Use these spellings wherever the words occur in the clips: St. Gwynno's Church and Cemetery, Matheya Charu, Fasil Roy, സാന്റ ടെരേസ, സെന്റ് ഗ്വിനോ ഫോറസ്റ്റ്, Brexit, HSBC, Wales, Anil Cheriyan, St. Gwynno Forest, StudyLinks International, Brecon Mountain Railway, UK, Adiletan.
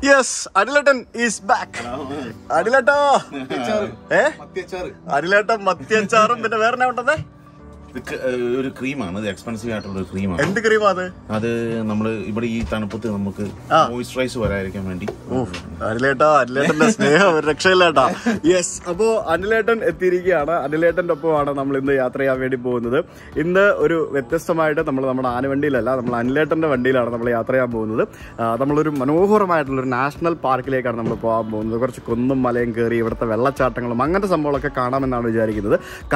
Yes, Adiletan is back. Adileta. Matheya Charu. Adiletan Matheya Charu. Where now that? The cream, the expensive cream. What cream is that? That we have moisturizer. Oh, Adiletan. Yes, so Adiletan is here. Adiletan is here. We are going to national park. We are going to National Park.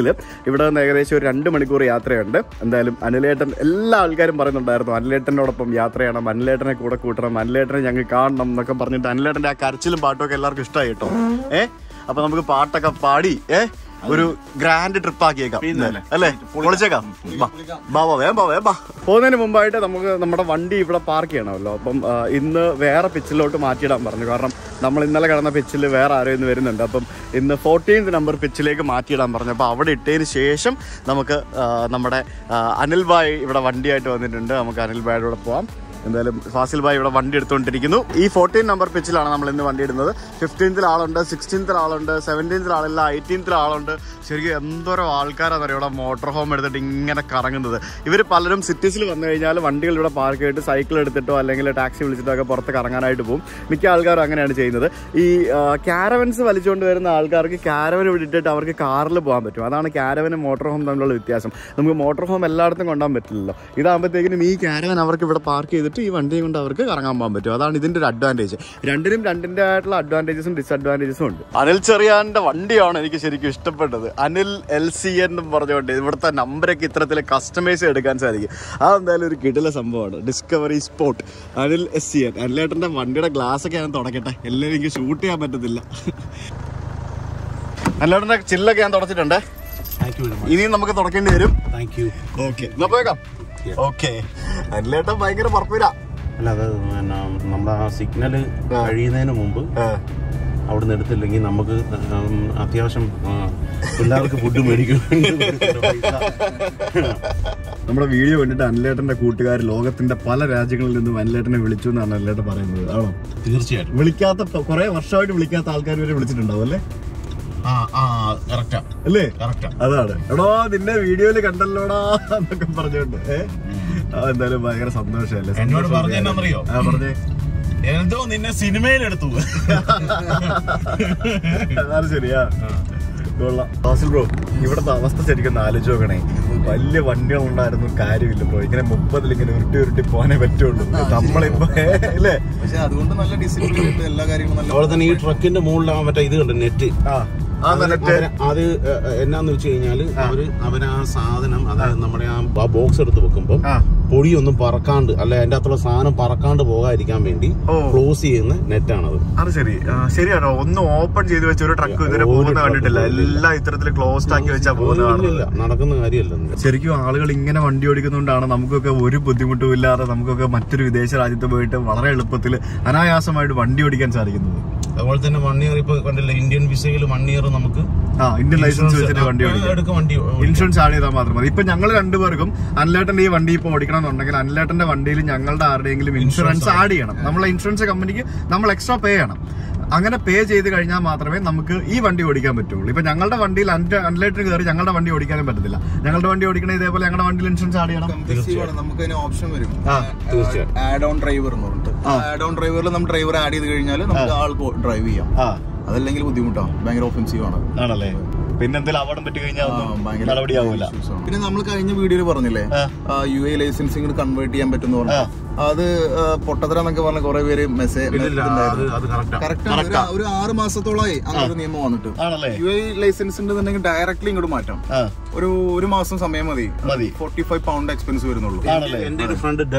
If you don't have a random Yatra and then Aniletan, Lalgarim Aniletan or Yatra and Aniletan Kotakutra, Aniletan Yangakan, Namakan, Aniletan Karchil, Bartok, Larkista, eh? Upon the part of party, eh? Grand Tripaka, Polachaka, Baba, Baba. For the Mumbai, the number of 1D for a park in the Vera Pichillo to market on Barnagaram, Namalinakarana Pichil, where are in the Verin in the 14th number Pichilaka market on Barnaba, it takes Shasham, Namaka, Namada, Anilbai, if a 1D to the Anilbai Pomp. And then Fasil by 1 day. E 14 number pitch in the 1 day. 15th Allender, 16th Allender, 17th Allender, 18th Allender, Siri Amber Alcar and the motorhome at the Ding and a Karangan. If you Paladum cities, 1 day a park, cycle at the Tolangle, taxi visit a Porta Karangan to boom, Mikalgarangan and change another. E caravans Valijon were in the Algar, caravan would did our carla bomb, and caravan and motorhome than Luthiasm. The motorhome alarm on the metal. Either taking me caravan our park. One day on our Karangamamba, the other is the advantage. Random advantages and disadvantages. Anil Cheriyan, the 1 day on a Rikish Tupper, Anil LC and the number Kitra customized against Ari. I'm the Kittle Sambord, Discovery Sport, Anil SCN, and later the 1 day a glass again and thought I get a hilarious shoot. And later the chill again thought it under. Thank you very much. Thank you. Okay. Yeah. Okay, and later bike a parpira. Another number signal, Arena and Mumbu. Out in the Lingi Namaka, Athiasham, Pudu medical. Number of video ended and later the Kutar log in the Palaragical in the Vanletan and Vilichun and later Paran. Vilika the Kokora was short Vilika Alcar Vilichun. Correct. Correct. That's it. Video like I that's the change. I have a box. Indian license is insurance. We have insurance. I don't know if you are offensive. I don't know. UA system. UA license on the business class. Business class island. Anil Cheriyan. Anil Cheriyan, the Vandiale. I let us say a Palgal or Shine 11. I would on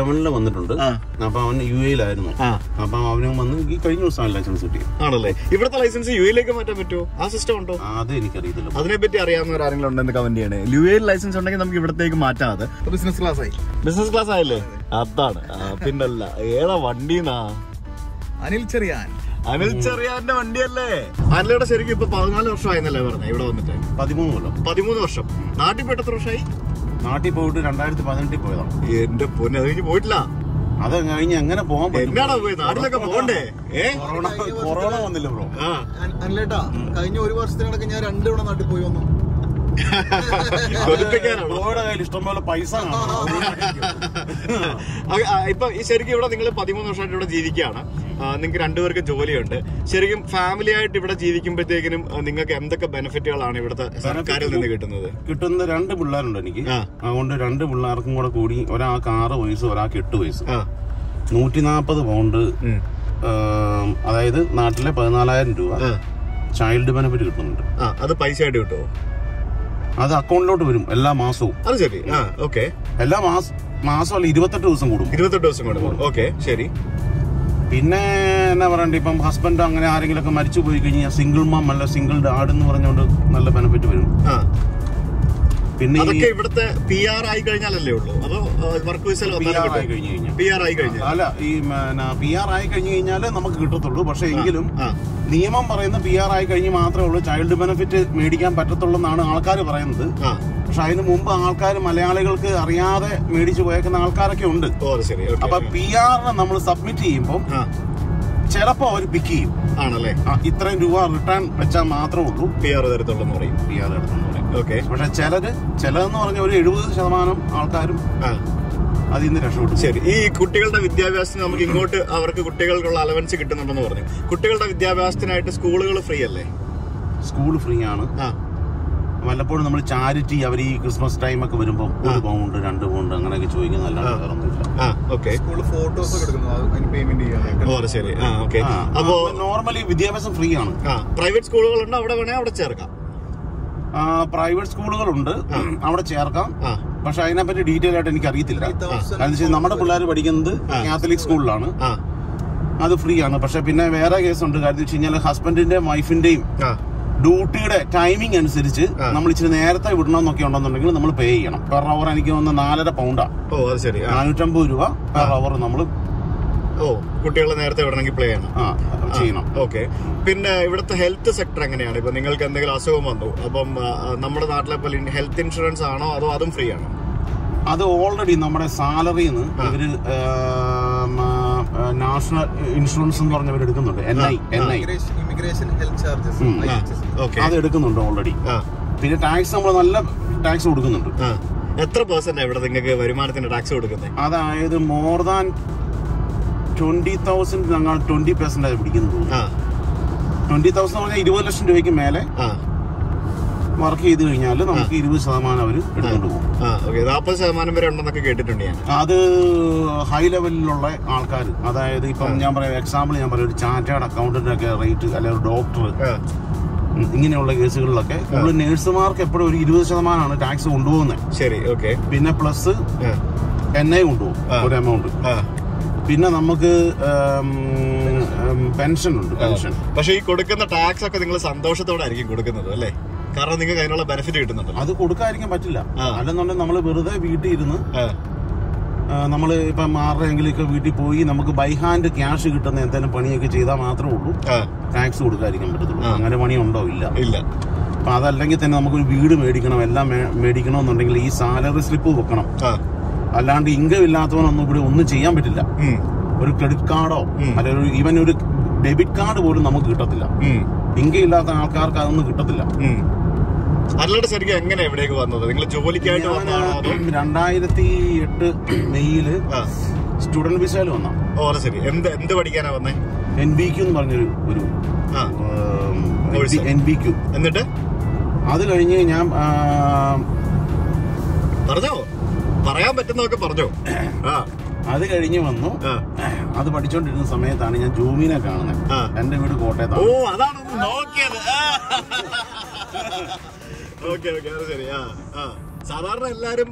the time. Padimun or Shop. Naughty Petrosai? Naughty Boat and I to Padantipola. അത് അക്കൗണ്ടിലോട്ട് വരും എല്ലാ മാസവും. അത് ശരി, okay. എല്ലാ മാസമല്ല, 28 ദിവസം കൂടും. 28 ദിവസം കൂടും, ഓക്കെ, ശരി. പിന്നെ എന്നാ പറയണ്ടേ, ഇപ്പം ഹസ്ബൻഡ് അങ്ങനെ ആരെങ്കിലും ഒക്കെ മരിച്ചു പോയി കഴിഞ്ഞാൽ സിംഗിൾ മാം അല്ല സിംഗിൾ ഡാഡ് എന്ന് പറഞ്ഞുകൊണ്ട് നല്ല ബെനിഫിറ്റ് വരും. പിന്നെ അതൊക്കെ ഇവിടുത്തെ പി ആർ ആയി കഴിഞ്ഞാലല്ലേ ഉള്ളൂ, അതോ വർക്ക് വിസയിൽ ആയി കഴിഞ്ഞു കഴിഞ്ഞാൽ? പി ആർ ആയി കഴിഞ്ഞാൽ അല്ല, ഈ പി ആർ ആയി കഴിഞ്ഞു കഴിഞ്ഞാൽ നമുക്ക് കിട്ടത്തുള്ളൂ. പക്ഷെ എങ്കിലും നിയമം പറയുന്ന പി ആർ ആയി കഴിഞ്ഞ് മാത്രമേ ഉള്ളൂ ചൈൽഡ് ബെനിഫിറ്റ് മേടിക്കാൻ പറ്റത്തുള്ളൂ എന്നാണ് ആൾക്കാർ പറയുന്നത്. പക്ഷെ അതിന് മുമ്പ് ആൾക്കാർ മലയാളികൾക്ക് അറിയാതെ മേടിച്ചു പോയേക്കുന്ന ആൾക്കാരൊക്കെ ഉണ്ട്. അപ്പൊ പി ആറിനെ നമ്മൾ സബ്മിറ്റ് ചെയ്യുമ്പോൾ ചിലപ്പോ അവർ പിക്ക് ചെയ്യും, ആണല്ലേ? ഇത്രയും രൂപ റിട്ടേൺ വെച്ചാൽ മാത്രമേ ഉള്ളൂ പി ആർ തരത്തുള്ളൂ എന്ന് പറയും, പി ആർ തരത്തുള്ളൂ. പക്ഷെ ചിലതെന്ന് പറഞ്ഞ ഒരു 70% ആൾക്കാരും അതിൽ നിന്ന് രക്ഷപ്പെട്ടു. ശരി, ഈ കുട്ടികളുടെ വിദ്യാഭ്യാസത്തിന് നമുക്ക് ഇങ്ങോട്ട് അവർക്ക് കുട്ടികൾക്കുള്ള അലവൻസ് കിട്ടുന്നുണ്ടെന്ന് പറഞ്ഞു. കുട്ടികളുടെ വിദ്യാഭ്യാസത്തിനായിട്ട് സ്കൂളുകൾ ഫ്രീ അല്ലേ? സ്കൂൾ ഫ്രീ ആണ്. വല്ലപ്പോഴും നമ്മൾ ചാരിറ്റി, അവർ ഈ ക്രിസ്മസ് ടൈം ഒക്കെ വരുമ്പോൾ 1 പൗണ്ട് 2 പൗണ്ട് അങ്ങനെയൊക്കെ ചോദിക്കുന്ന. നോർമലി വിദ്യാഭ്യാസം ഫ്രീ ആണ്. പ്രൈവറ്റ് സ്കൂളുകളുണ്ട്, അവിടെ വേണേൽ അവിടെ ചേർക്കാം. പ്രൈവറ്റ് സ്കൂളുകളുണ്ട്, അവിടെ ചേർക്കാം. പക്ഷെ അതിനെപ്പറ്റി ഡീറ്റെയിൽ ആയിട്ട് എനിക്ക് അറിയത്തില്ല. കാരണം വെച്ചാൽ നമ്മുടെ പിള്ളേർ പഠിക്കുന്നത് കാത്തലിക് സ്കൂളിലാണ്, അത് ഫ്രീ ആണ്. പക്ഷെ പിന്നെ വേറെ കേസുണ്ട്. കാരണം വെച്ച് കഴിഞ്ഞാൽ ഹസ്ബൻഡിന്റെയും വൈഫിന്റെയും ഡ്യൂട്ടിയുടെ ടൈമിംഗ് അനുസരിച്ച് നമ്മൾ ഇച്ചിരി നേരത്തെ വിടണമെന്നൊക്കെ ഉണ്ടെന്നുണ്ടെങ്കിൽ നമ്മൾ പേ ചെയ്യണം. പെർ അവർ എനിക്ക് തോന്നുന്ന 4.5 പൗണ്ടാണ്, 450 രൂപ പെർ അവർ നമ്മൾ കുട്ടികളെ നേരത്തെ വിടണമെങ്കിൽ പ്ലേ ചെയ്യണം. ഓക്കെ. പിന്നെ ഇവിടുത്തെ ഹെൽത്ത് സെക്ടർ എങ്ങനെയാണ്? ഇപ്പൊ നിങ്ങൾക്ക് എന്തെങ്കിലും അസുഖം വന്നു, അപ്പം നമ്മുടെ നാട്ടിലെ പോലെ ഹെൽത്ത് ഇൻഷുറൻസ് ആണോ അതോ അതും ഫ്രീ ആണോ? അത് ഓൾറെഡി നമ്മുടെ സാലറിന്ന് ഇവര് നാഷണൽ ഇൻഷുറൻസ് എന്ന് പറഞ്ഞവർ എടുക്കുന്നുണ്ട്, ഇമിഗ്രേഷൻ ഹെൽത്ത് ചാർജസ് അത് എടുക്കുന്നുണ്ട് ഓൾറെഡി. പിന്നെ ടാക്സ് നമ്മൾ നല്ല ടാക്സ് കൊടുക്കുന്നുണ്ട്. എത്ര പെർസെന്റ് ഇവിടെ നിങ്ങൾക്ക് വരുമാനത്തിന്റെ ടാക്സ് കൊടുക്കുന്നത്? അതായത് മോർ ദാൻ 20,000 ഞങ്ങൾ 20% പിടിക്കുന്നത്. 20,000 പറഞ്ഞാൽ 20 ലക്ഷം രൂപയ്ക്ക് മേലെ വർക്ക് ചെയ്ത് കഴിഞ്ഞാൽ നമുക്ക് 20% അവർ എടുത്തുകൊണ്ട് പോകും. 40% വരെ ഉണ്ടെന്നൊക്കെ കേട്ടിട്ടുണ്ട് ഞാൻ. അത് ഹൈ ലെവലിലുള്ള ആൾക്കാർ, അതായത് ഇപ്പം ഞാൻ പറയാം, എക്സാമ്പിൾ ഞാൻ പറയാം, ഒരു ചാർട്ടേഡ് അക്കൗണ്ടന്റൊക്കെ റേറ്റ്, അല്ലെങ്കിൽ ഒരു ഡോക്ടർ, ഇങ്ങനെയുള്ള കേസുകളിലൊക്കെ നമ്മൾ നേഴ്സുമാർക്ക് എപ്പോഴും ഒരു 20% ടാക്സ് കൊണ്ടുപോകുന്നത്. ശരി, ഓക്കെ. പിന്നെ പ്ലസ് എന്നെ കൊണ്ടുപോകും ഒരു എമൗണ്ട്. പിന്നെ നമുക്ക് പെൻഷൻ ഉണ്ട്, പെൻഷൻ. പക്ഷേ ഈ കൊടുക്കുന്ന ടാക്സ് ഒക്കെ നിങ്ങൾ സന്തോഷത്തോടെ ആയിരിക്കും കൊടുക്കുന്നത് അല്ലേ? കാരണം നിങ്ങൾക്ക് അതിനുള്ള ബെനിഫിറ്റ് കിട്ടുന്നുണ്ട്. അത് കൊടുക്കാതിരിക്കാൻ പറ്റില്ല, അല്ലെന്നുണ്ടെങ്കിൽ നമ്മൾ വെറുതെ വീട്ടിൽ ഇരുന്ന് നമ്മൾ ഇപ്പം ആരുടെയെങ്കിലൊക്കെ വീട്ടിൽ പോയി നമുക്ക് ബൈ ഹാൻഡ് ക്യാഷ് കിട്ടുന്ന എന്തെങ്കിലും പണിയൊക്കെ ചെയ്താൽ മാത്രമേ ഉള്ളൂ ടാക്സ് കൊടുക്കാതിരിക്കാൻ പറ്റത്തുള്ളൂ. അങ്ങനെ പണിയുണ്ടോ? ഇല്ല, ഇല്ല. അപ്പം അതല്ലെങ്കിൽ തന്നെ നമുക്കൊരു വീട് മേടിക്കണം, എല്ലാം മേടിക്കണമെന്നുണ്ടെങ്കിൽ ഈ സാലറി സ്ലിപ്പ് വെക്കണം. അല്ലാണ്ട് ഇൻകം ഇല്ലാത്തവനൊന്നും ഇവിടെ ഒന്നും ചെയ്യാൻ പറ്റില്ല. ഒരു ക്രെഡിറ്റ് കാർഡോ അല്ലെങ്കിൽ ഈവൻ ഒരു ഡെബിറ്റ് കാർഡ് പോലും നമുക്ക് കിട്ടത്തില്ല. ഇൻകം ഇല്ലാത്ത ആൾക്കാർക്ക് അതൊന്നും കിട്ടത്തില്ല. അല്ലാണ്ട് ശരിക്കും എങ്ങനെ എവിടേക്ക് വന്നത്? നിങ്ങൾ ജോലിക്കായിട്ട് വന്നതാണോ? 2008 മെയ്യില് സ്റ്റുഡന്റ് വിസയിൽ വന്നാ. ഓ, ശരി. എന്ത് പഠിക്കാനാ വന്നേ? NBQ എന്ന് പറഞ്ഞൊരു NBQ. എന്നിട്ട് അത് കഴിഞ്ഞ് ഞാൻ പറഞ്ഞോ പറയാൻ പറ്റുന്നതൊക്കെ പറഞ്ഞോ. അത് കഴിഞ്ഞ് വന്നു. അത് പഠിച്ചോണ്ടിരുന്ന സമയത്താണ് ഞാൻ ജൂമിനെ കാണുന്നത്. എന്റെ വീട് കോട്ടയത്താണ്. ഓ, അതാണ് നോക്കിയത്. ഓക്കെ, ഓക്കെ, ശരി. സാധാരണ എല്ലാരും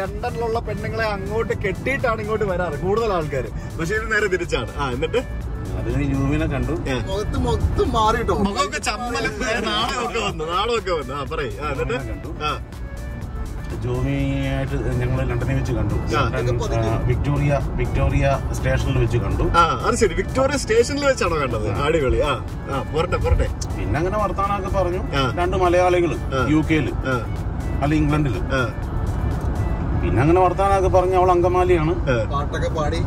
ലണ്ടനിലുള്ള പെണ്ണുങ്ങളെ അങ്ങോട്ട് കെട്ടിയിട്ടാണ് ഇങ്ങോട്ട് വരാറ് കൂടുതൽ ആൾക്കാർ. പക്ഷെ ഇത് നേരെ തിരിച്ചാണ്. എന്നിട്ട് അത് കഴിഞ്ഞ് ജൂമിനെ കണ്ടു. മുഖത്ത് മൊത്തം മാറിയിട്ടോ, മുഖമൊക്കെ ചമ്മലും നാളൊക്കെ വന്നു, നാളൊക്കെ വന്നു. പറയും. എന്നിട്ട് ജോമിയായിട്ട് ഞങ്ങൾ ലണ്ടനിൽ വെച്ച് കണ്ടു. വിക്ടോറിയ സ്റ്റേഷനിൽ വെച്ച് കണ്ടു. വിക്ടോറിയ സ്റ്റേഷനിൽ വെച്ചാണോ കണ്ടത്? അടിപൊളി. പിന്നെ അങ്ങനെ വർത്താനൊക്കെ പറഞ്ഞു. 2 മലയാളികള് UK-ല് അല്ല ഇംഗ്ലണ്ടില്. അങ്ങനെ വർത്താനൊക്കെ പറഞ്ഞ അവൾ അങ്കമാലിയാണ്. പാട്ടൊക്കെ പാടി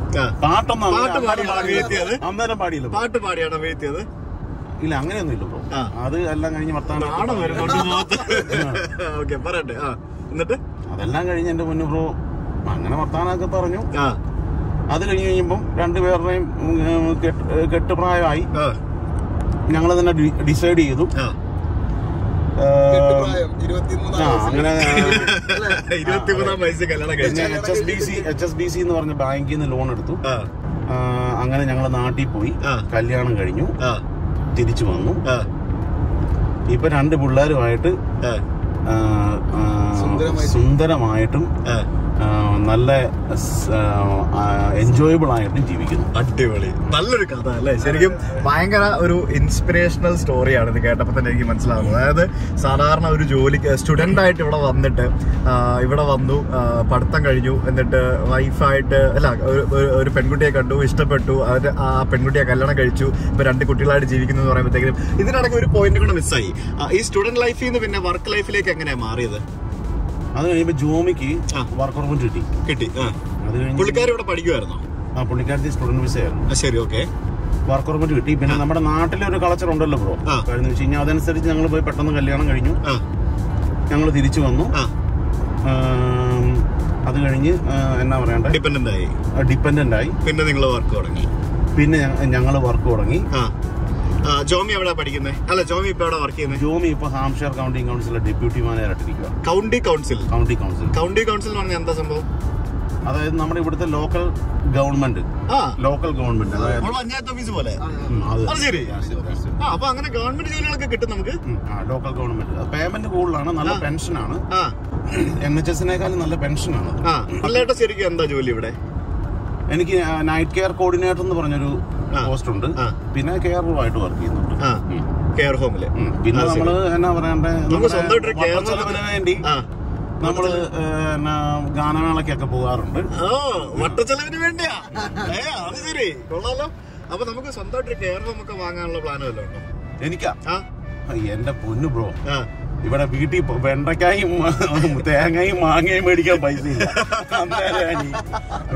അന്നേരം പാടിയില്ല, പാട്ട് പാടിയാണ് വീഴ്ത്തിയത്. ഇല്ല അങ്ങനെയൊന്നും ഇല്ല ബ്രോ, അത് എല്ലാം കഴിഞ്ഞ് വർത്താനം പറയട്ടെ. എന്നിട്ട് അതെല്ലാം കഴിഞ്ഞ് എന്റെ മുന്നു ബ്രോ അങ്ങനെ വർത്താനൊക്കെ പറഞ്ഞു. അത് കഴിഞ്ഞ് കഴിയുമ്പം രണ്ടുപേരുടെയും കെട്ടുപ്രായമായി. ഞങ്ങൾ തന്നെ ഡിസൈഡ് ചെയ്തു. അങ്ങനെ HSBC എന്ന് പറഞ്ഞ ബാങ്കിൽ നിന്ന് ലോൺ എടുത്തു. അങ്ങനെ ഞങ്ങൾ നാട്ടിൽ പോയി, കല്യാണം കഴിഞ്ഞു, തിരിച്ചു വന്നു. ഇപ്പൊ രണ്ട് പിള്ളേരുമായിട്ട് സുന്ദരമായിട്ടും നല്ല എൻജോയബിൾ ആയിട്ടും ജീവിക്കുന്നു. അടിപൊളി, നല്ലൊരു കഥ അല്ലേ? ശരിക്കും ഭയങ്കര ഒരു ഇൻസ്പിറേഷണൽ സ്റ്റോറിയാണ് ഇത് കേട്ടപ്പോൾ തന്നെ എനിക്ക് മനസ്സിലാവുന്നത്. അതായത് സാധാരണ ഒരു ജോലിക്ക് സ്റ്റുഡൻ്റായിട്ട് ഇവിടെ വന്നിട്ട് ഇവിടെ വന്നു, പഠിത്തം കഴിഞ്ഞു, എന്നിട്ട് വൈഫായിട്ട് അല്ല ഒരു പെൺകുട്ടിയെ കണ്ടു, ഇഷ്ടപ്പെട്ടു, അവർ ആ പെൺകുട്ടിയെ കല്യാണം കഴിച്ചു, ഇപ്പോൾ രണ്ട് കുട്ടികളായിട്ട് ജീവിക്കുന്നു എന്ന് പറയുമ്പോഴത്തേക്കും ഇതിനിടയ്ക്ക് ഒരു പോയിന്റ് കൂടെ മിസ്സായി. ഈ സ്റ്റുഡൻറ് ലൈഫിൽ നിന്ന് പിന്നെ വർക്ക് ലൈഫിലേക്ക് എങ്ങനെയാണ് മാറിയത്? അത് കഴിയുമ്പോ ജോമിക്ക് വർക്ക് പെർമിറ്റ് കിട്ടി. അത് പുള്ളിക്കാരത്തി സ്റ്റുഡന്റ് വിസ ആയിരുന്നു. വർക്ക് പെർമിറ്റ് കിട്ടി. പിന്നെ നമ്മുടെ നാട്ടിലെ ഒരു കൾച്ചർ ഉണ്ടല്ലോ ബ്രോ, കാര്യം വെച്ച് കഴിഞ്ഞാൽ അതനുസരിച്ച് ഞങ്ങൾ പോയി പെട്ടെന്ന് കല്യാണം കഴിഞ്ഞു. ഞങ്ങൾ തിരിച്ചു വന്നു. അത് കഴിഞ്ഞ് എന്നാ പറയണ്ടേ, ഡിപ്പെൻഡന്റ് ആയി. പിന്നെ നിങ്ങൾ വർക്ക് തുടങ്ങി. പിന്നെ ഞങ്ങൾ വർക്ക് തുടങ്ങി. ജോമി എവിടെ പഠിക്കുന്നത്? അല്ല, ജോമി ഇപ്പൊ എവിടെ വർക്ക് ചെയ്യുന്നത്? ജോമി ഇപ്പൊ ഹാംഷയർ കൗണ്ടി കൗൺസിലെ ഡെപ്യൂട്ടി മാനേജറായിട്ടിരിക്കുക. കൗണ്ടി കൗൺസിൽ പറഞ്ഞാൽ എന്താ സംഭവം? അതായത് നമ്മുടെ ഇവിടുത്തെ ലോക്കൽ ഗവൺമെന്റ് പഞ്ചായത്ത് ഓഫീസ് പോലെ. അപ്പൊ അങ്ങനെ ഗവൺമെന്റ് ജോലികളൊക്കെ കിട്ടും നമുക്ക്. ലോക്കൽ ഗവൺമെന്റ് പേയ്മെന്റ് കൂടുതലാണ്, നല്ല പെൻഷനാണ്, NHSനേക്കാളും നല്ല പെൻഷനാണ്. നല്ലതായിട്ട്. ശരിക്കും എന്താ ജോലി ഇവിടെ? എനിക്ക് നൈറ്റ് കെയർ കോർഡിനേറ്റർ എന്ന് പറഞ്ഞൊരു പോസ്റ്റ് ഉണ്ട്. പിന്നെ കെയർ ഹോമായിട്ട് വർക്ക് ചെയ്യുന്നുണ്ട്, കെയർ ഹോമില്. പിന്നെ നമ്മള് എന്നാ പറയണ്ടേ, ചെലവിന് വേണ്ടി നമ്മള് ഗാനമേളക്കൊക്കെ പോകാറുണ്ട്. വട്ടച്ചെലവിന് വേണ്ടിയാ? അത് ശരി, കൊള്ളാലോ. അപ്പൊ നമുക്ക് സ്വന്തമായിട്ട് കെയർ ഹോം ഒക്കെ വാങ്ങാനുള്ള പ്ലാൻ വല്ലതും ഉണ്ടോ? എനിക്കാ എന്റെ പൊന്നു ബ്രോ, ഇവിടെ വീട്ടിൽ വെണ്ടക്കായും തേങ്ങയും മാങ്ങയും മേടിക്കാൻ പൈസ ഇല്ല.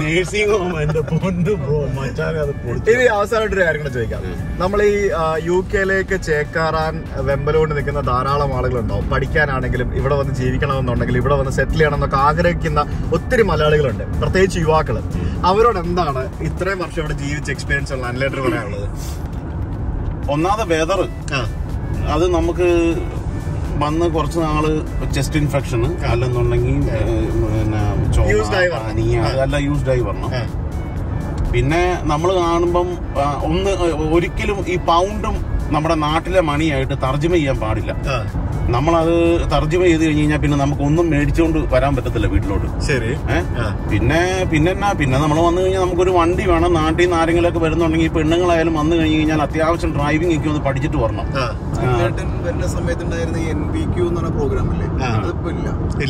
നേഴ്സിംഗ് ഹോം എന്റെ പൊന്നു ബ്രോ മച്ചാൻ. ഇനി അവസാനമായിട്ട് ഒരു കാര്യം കൂടെ ചോദിക്കാം. നമ്മൾ ഈ UK ചേക്കേറാൻ വെമ്പലോണ്ട് നിൽക്കുന്ന ധാരാളം ആളുകളുണ്ടാവും. പഠിക്കാനാണെങ്കിലും ഇവിടെ വന്ന് ജീവിക്കണമെന്നുണ്ടെങ്കിലും ഇവിടെ വന്ന് സെറ്റിൽ ചെയ്യണമെന്നൊക്കെ ആഗ്രഹിക്കുന്ന ഒത്തിരി മലയാളികളുണ്ട്, പ്രത്യേകിച്ച് യുവാക്കൾ. അവരോട് എന്താണ് ഇത്രയും വർഷം ഇവിടെ ജീവിച്ച എക്സ്പീരിയൻസ് ഉള്ള അനിലേറ്റർ പറയാനുള്ളത്? ഒന്നാമത് വെതർ, അത് നമുക്ക് വന്ന് കുറച്ച് നാള് ചെസ്റ്റ് ഇൻഫെക്ഷന് അല്ലെന്നുണ്ടെങ്കിൽ അല്ല യൂസ്ഡ് ആയി വരണം. പിന്നെ നമ്മൾ കാണുമ്പം ഒരിക്കലും ഈ പൗണ്ടും നമ്മുടെ നാട്ടിലെ മണിയായിട്ട് തർജ്ജമ ചെയ്യാൻ പാടില്ല. നമ്മളത് തർജ്ജമ ചെയ്ത് കഴിഞ്ഞ് കഴിഞ്ഞാൽ പിന്നെ നമുക്ക് ഒന്നും മേടിച്ചുകൊണ്ട് വരാൻ പറ്റത്തില്ല വീട്ടിലോട്ട്. ശരി. പിന്നെ നമ്മൾ വന്നു കഴിഞ്ഞാൽ നമുക്കൊരു വണ്ടി വേണം. നാട്ടിൽ നിന്ന് ആരെങ്കിലൊക്കെ വരുന്നുണ്ടെങ്കിൽ പെണ്ണുങ്ങളായാലും വന്നു കഴിഞ്ഞ് കഴിഞ്ഞാൽ അത്യാവശ്യം ഡ്രൈവിംഗ് ഒക്കെ ഒന്ന് പഠിച്ചിട്ട് വരണം. വരുന്ന സമയത്തുണ്ടായിരുന്ന NBQ എന്ന് പറഞ്ഞ പ്രോഗ്രാം അല്ലേ, അതിപ്പോ ഇല്ല. ശരി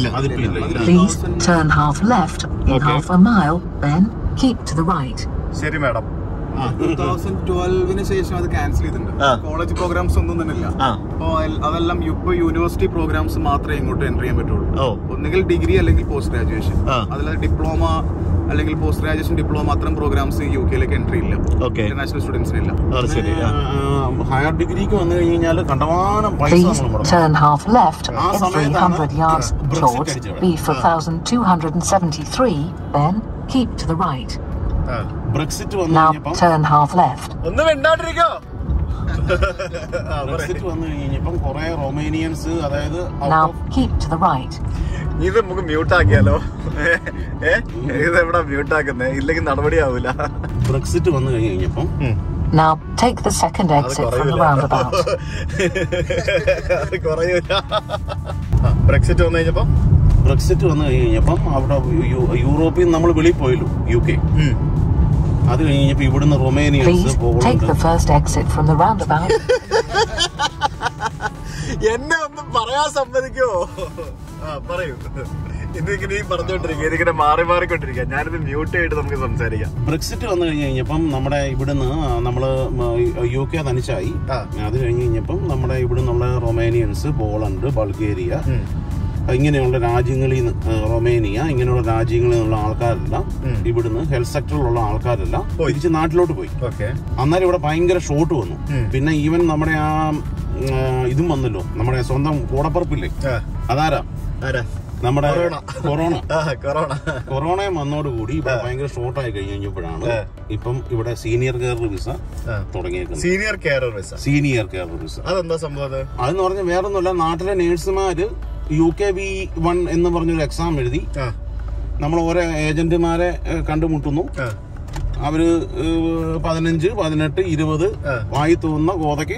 മാഡം, 2012 ശേഷം അത് ക്യാൻസൽ ചെയ്തിട്ടുണ്ട്. കോളേജ് പ്രോഗ്രാംസ് ഒന്നും തന്നെ ഇല്ല. അപ്പൊ അതെല്ലാം ഇപ്പൊ യൂണിവേഴ്സിറ്റി പ്രോഗ്രാംസ് മാത്രമേ ഇങ്ങോട്ട് എൻ്റർ ചെയ്യാൻ പറ്റുള്ളൂ. ഒന്നുകിൽ ഡിഗ്രി അല്ലെങ്കിൽ പോസ്റ്റ് ഗ്രാജുവേഷൻ. അതിലത് ഡിപ്ലോമ അല്ലെങ്കിൽ പോസ്റ്റ് ഗ്രാജുവേഷൻ ഡിപ്ലോമ അത്തരം പ്രോഗ്രാംസ് UK എൻട്രി ഇല്ല, ഇന്റർനാഷണൽ സ്റ്റുഡൻസിനില്ല. ഹയർ ഡിഗ്രിക്ക് വന്നു കഴിഞ്ഞാൽ കണ്ടമാനം പൈസ. ആ സമയത്ത് ബ്രെക്സിറ്റ് വന്നു കഴിഞ്ഞപ്പം കുറെ റൊമേനിയൻസ്, അതായത് ഇത് നമുക്ക് മ്യൂട്ടാക്കിയാലോ? ഇത് എവിടെ മ്യൂട്ടാക്കുന്നേ, ഇല്ലെങ്കിൽ നടപടിയാവൂല. ബ്രെക്സിറ്റ് വന്നു കഴിഞ്ഞപ്പം Now take the second exit from the roundabout. Brexit വന്നു കഴിഞ്ഞപ്പം അവിടെ യൂറോപ്പിൽ നമ്മൾ വെളിയിൽ പോയല്ലോ, UK. അത് കഴിഞ്ഞപ്പോ ഇവിടുന്ന് റൊമേനിയൻസ് എന്നെ ഒന്നും പറയാൻ സമ്മതിക്കോ? പറയൂ. ഇതിങ്ങനെ പറഞ്ഞോണ്ടിരിക്കുക, ഇതിങ്ങനെ മാറിക്കൊണ്ടിരിക്കുക, ഞാനിത് മ്യൂട്ട് ആയിട്ട് നമുക്ക് സംസാരിക്കാം. ബ്രെക്സിറ്റ് വന്നു കഴിഞ്ഞ് കഴിഞ്ഞപ്പം നമ്മുടെ ഇവിടുന്ന് നമ്മള് UK തനിച്ചായി. അത് കഴിഞ്ഞ് കഴിഞ്ഞപ്പം നമ്മുടെ ഇവിടുന്നുള്ള റൊമേനിയൻസ്, പോളണ്ട്, ബൾഗേറിയ, ഇങ്ങനെയുള്ള രാജ്യങ്ങളിൽ നിന്ന് റൊമേനിയ ഇങ്ങനെയുള്ള രാജ്യങ്ങളിലുള്ള ആൾക്കാരെല്ലാം ഇവിടുന്ന് ഹെൽത്ത് സെക്ടറിലുള്ള ആൾക്കാരെല്ലാം തിരിച്ച് നാട്ടിലോട്ട് പോയി. അന്നേരം ഇവിടെ ഭയങ്കര ഷോട്ട് വന്നു. പിന്നെ ഈവൻ നമ്മുടെ ആ ഇതും വന്നല്ലോ, നമ്മുടെ സ്വന്തം കൂടപ്പുറപ്പില്ലേ, അതാരാ നമ്മുടെ കൊറോണ. കൊറോണയും വന്നോടുകൂടി ഇവിടെ ഭയങ്കര ഷോർട്ട് ആയി കഴിഞ്ഞപ്പോഴാണ് ഇപ്പം ഇവിടെ സീനിയർ കെയർ വിസ തുടങ്ങിയേക്കുന്നത്. സീനിയർ കെയർ വിസ അതെന്താ സംഭവം? അതെന്ന് പറഞ്ഞാൽ വേറൊന്നുമല്ല, നാട്ടിലെ നേഴ്സുമാര് UK B1 എന്ന് പറഞ്ഞൊരു എക്സാം എഴുതി നമ്മൾ ഓരോ ഏജന്റുമാരെ കണ്ടുമുട്ടുന്നു. അവര് 15, 18, 20 വായി തോന്നുന്ന ഗോതയ്ക്ക്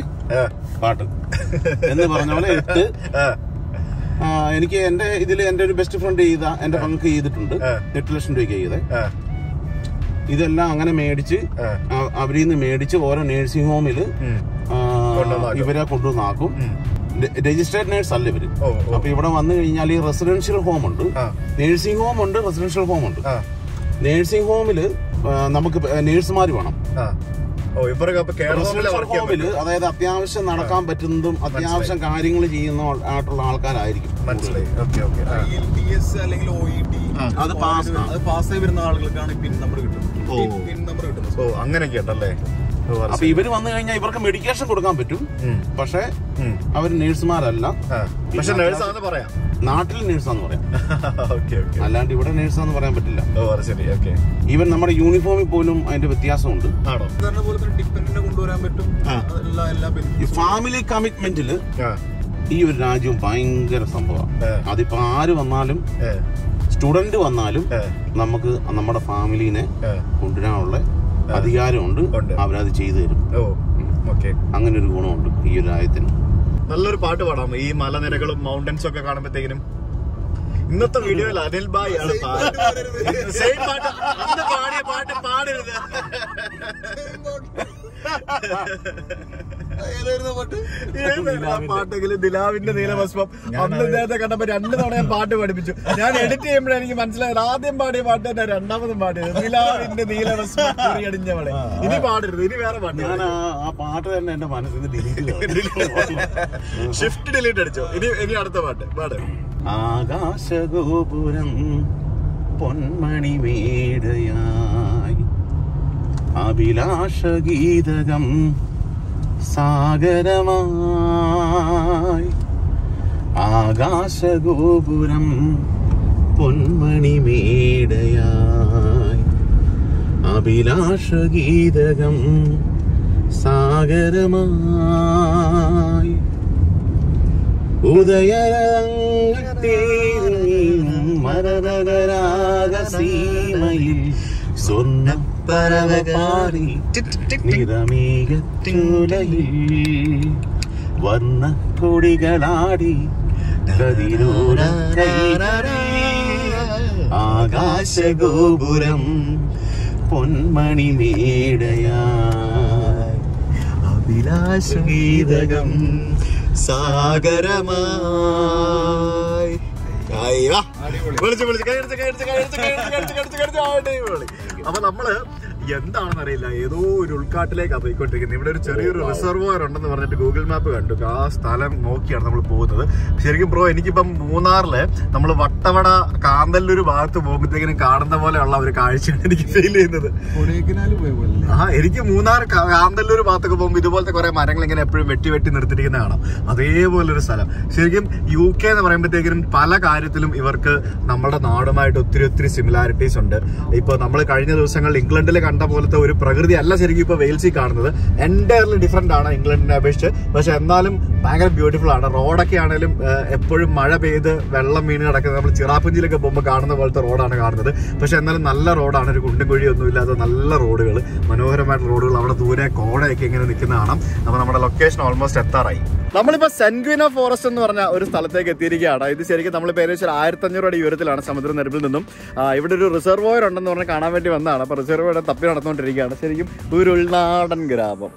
പാട്ട് എന്ന് പറഞ്ഞ പോലെ 8. എനിക്ക് എന്റെ ഇതിൽ എന്റെ ഒരു ബെസ്റ്റ് ഫ്രണ്ട് ചെയ്ത എന്റെ പങ്ക് ചെയ്തിട്ടുണ്ട്. 8 ലക്ഷം രൂപയ്ക്ക് ചെയ്തേ. ഇതെല്ലാം അങ്ങനെ മേടിച്ച് അവരിൽ നിന്ന് മേടിച്ച് ഓരോ നേഴ്സിംഗ് ഹോമിൽ ഇവരെ കൊണ്ടുവന്നാക്കും. രജിസ്റ്റേർഡ് നേഴ്സ് അല്ല ഇവര്. അപ്പൊ ഇവിടെ വന്നു കഴിഞ്ഞാൽ ഈ റെസിഡൻഷ്യൽ ഹോം ഉണ്ട്, നേഴ്സിംഗ് ഹോം ഉണ്ട്, റെസിഡൻഷ്യൽ ഹോം ഉണ്ട്. നേഴ്സിംഗ് ഹോമില് നമുക്ക് നേഴ്സുമാർ വേണം. ഹോമില് അതായത് അത്യാവശ്യം നടക്കാൻ പറ്റുന്നതും അത്യാവശ്യം കാര്യങ്ങൾ ചെയ്യുന്ന ആയിട്ടുള്ള ആൾക്കാരായിരിക്കും. അത് പാസ്സായി വരുന്ന ആളുകൾക്കാണ് പിൻ നമ്പർ കിട്ടുന്നത്. അങ്ങനെ കേട്ടല്ലേ. അപ്പൊ ഇവര് വന്നു കഴിഞ്ഞാൽ ഇവർക്ക് മെഡിക്കേഷൻ കൊടുക്കാൻ പറ്റും, പക്ഷെ അവര് നേഴ്സുമാരല്ല. പക്ഷെ നേഴ്സാന്ന് പറയാം, നാട്ടിൽ നേഴ്സാന്ന് പറയാം, അല്ലാണ്ട് ഇവിടെ നേഴ്സാന്ന് പറയാൻ പറ്റില്ല. ഈവൻ നമ്മുടെ യൂണിഫോമിൽ പോലും അതിന്റെ വ്യത്യാസമുണ്ട്. ഫാമിലി കമ്മിറ്റ്മെന്റിൽ ഈ ഒരു രാജ്യം ഭയങ്കര സംഭവമാണ്. അതിപ്പോ ആര് വന്നാലും സ്റ്റുഡന്റ് വന്നാലും നമുക്ക് നമ്മുടെ ഫാമിലിനെ കൊണ്ടുവരാനുള്ള അധികാരമുണ്ട്, അവരത് ചെയ്തു തരും. അങ്ങനെ ഒരു ഗുണമുണ്ട് ഈ ഒരു രാജ്യത്തിന്. നല്ലൊരു പാട്ട് പാടാം, ഈ മലനിരകളും മൗണ്ടൻസും ഒക്കെ കാണുമ്പോഴത്തേക്കിനും. ഇന്നത്തെ വീഡിയോയിൽ അനിൽ ഭായ് ആണ് പാട്ട് പാടരുത്. പാട്ടെങ്കിലും ദിലാവിന്റെ നീലഭസ്മം അന്ന് നേരത്തെ കണ്ടപ്പോ 2 തവണ ഞാൻ പാട്ട് പഠിപ്പിച്ചു. ഞാൻ എഡിറ്റ് ചെയ്യുമ്പോഴാണ് എനിക്ക് മനസ്സിലായത് ആദ്യം പാടിയ പാട്ട് തന്നെ രണ്ടാമതും പാടിയത്. ദിലാവിന്റെ നീലഭസ്മം കുറിയടിഞ്ഞവളെ. ഇനി പാടരുത്, ഇനി വേറെ പാട്ട്. ഞാൻ ആ പാട്ട് തന്നെ എന്റെ മനസ്സിൽ ഷിഫ്റ്റ് ഡിലീറ്റ് അടിച്ചോ. ഇനി അടുത്ത പാട്ട് പാട്. ആകാശഗോപുരം പൊന്മണി വീടയായി അഭിലാഷഗീതകം സാഗരമായി. ആകാശഗോപുരം പൊന്മണി മേടയായി അഭിലാഷഗീതകം സാഗരമായി. ഉദയരംഗത്തേറും മരതരാഗസീമയിൽ സ്വന്തം പരവകാരി നിറമേകത്തുലയിൽ വർണ്ണ കൊടികളാടി കതിരൂര ആകാശഗോപുരം പൊന്മണി മേടയായി അഭിലാഷഗീതകം സാഗരമായി. അപ്പൊ നമ്മള് എന്താണെന്നറിയില്ല, ഏതോ ഒരു ഉൾക്കാട്ടിലേക്കാണ് പോയിക്കൊണ്ടിരിക്കുന്നത്. ഇവിടെ ഒരു ചെറിയൊരു റിസർവോയർ ഉണ്ടെന്ന് പറഞ്ഞിട്ട് ഗൂഗിൾ മാപ്പ് കണ്ടു. ആ സ്ഥലം നോക്കിയാണ് നമ്മൾ പോകുന്നത്. ശരിക്കും ബ്രോ, എനിക്കിപ്പം മൂന്നാറില് നമ്മൾ വട്ടവട കാന്തല്ലൂർ ഭാഗത്ത് പോകുമ്പോഴത്തേക്കിനും കാണുന്ന പോലെയുള്ള ഒരു കാഴ്ചയാണ് എനിക്ക് ഫീൽ ചെയ്യുന്നത്. എനിക്ക് മൂന്നാർ കാന്തല്ലൂർ ഭാഗത്തൊക്കെ പോകുമ്പോൾ ഇതുപോലത്തെ കുറെ മരങ്ങൾ ഇങ്ങനെ എപ്പോഴും വെട്ടി വെട്ടി നിർത്തിയിരിക്കുന്ന കാണാം. അതേപോലൊരു സ്ഥലം. ശരിക്കും UK എന്ന് പറയുമ്പോഴത്തേക്കിനും പല കാര്യത്തിലും ഇവർക്ക് നമ്മുടെ നാടുമായിട്ട് ഒത്തിരി ഒത്തിരി സിമിലാരിറ്റീസ് ഉണ്ട്. ഇപ്പൊ നമ്മൾ കഴിഞ്ഞ ദിവസങ്ങളിൽ ഇംഗ്ലണ്ടിൽ പോലത്തെ ഒരു പ്രകൃതി അല്ല ശരിക്കും ഇപ്പൊ വെയിൽസിൽ കാണുന്നത്. എൻ്റയർലി ഡിഫറെന്റ് ആണ് ഇംഗ്ലണ്ടിനെ അപേക്ഷിച്ച്. പക്ഷെ എന്നാലും ഭയങ്കര ബ്യൂട്ടിഫുൾ ആണ്. റോഡൊക്കെ ആണെങ്കിലും എപ്പോഴും മഴ പെയ്ത് വെള്ളം വീണ് കിടക്കുന്നത് നമ്മൾ ചിറാപ്പുഞ്ചിയിലൊക്കെ പോകുമ്പോൾ കാണുന്ന പോലത്തെ റോഡാണ് കാണുന്നത്. പക്ഷെ എന്നാലും നല്ല റോഡാണ്, ഒരു കുണ്ടും കുഴിയൊന്നും ഇല്ലാത്ത നല്ല റോഡുകൾ, മനോഹരമായിട്ടുള്ള റോഡുകൾ. അവിടെ ദൂരെ കോടയൊക്കെ ഇങ്ങനെ നിൽക്കുന്ന കാണാം. അപ്പോൾ നമ്മുടെ ലൊക്കേഷൻ ഓൾമോസ്റ്റ് എത്താറായി. നമ്മളിപ്പോൾ സെന്റ് ഗ്വിനോ ഫോറസ്റ്റ് എന്ന് പറഞ്ഞ ഒരു സ്ഥലത്തേക്ക് എത്തിയിരിക്കുകയാണ്. ഇത് ശരിക്കും നമ്മളിപ്പോൾ ഏകദേശം 1500 അടി ഉയരത്തിലാണ് സമുദ്രനിരപ്പിൽ നിന്നും. ഇവിടെ ഒരു റിസർവോയർ ഉണ്ടെന്ന് പറഞ്ഞാൽ കാണാൻ വേണ്ടി വന്നതാണ്. അപ്പോൾ റിസർവോയർ തപ്പി നടന്നുകൊണ്ടിരിക്കുകയാണ്. ശരിക്കും ഒരു ഉൾനാടൻ ഗ്രാമം.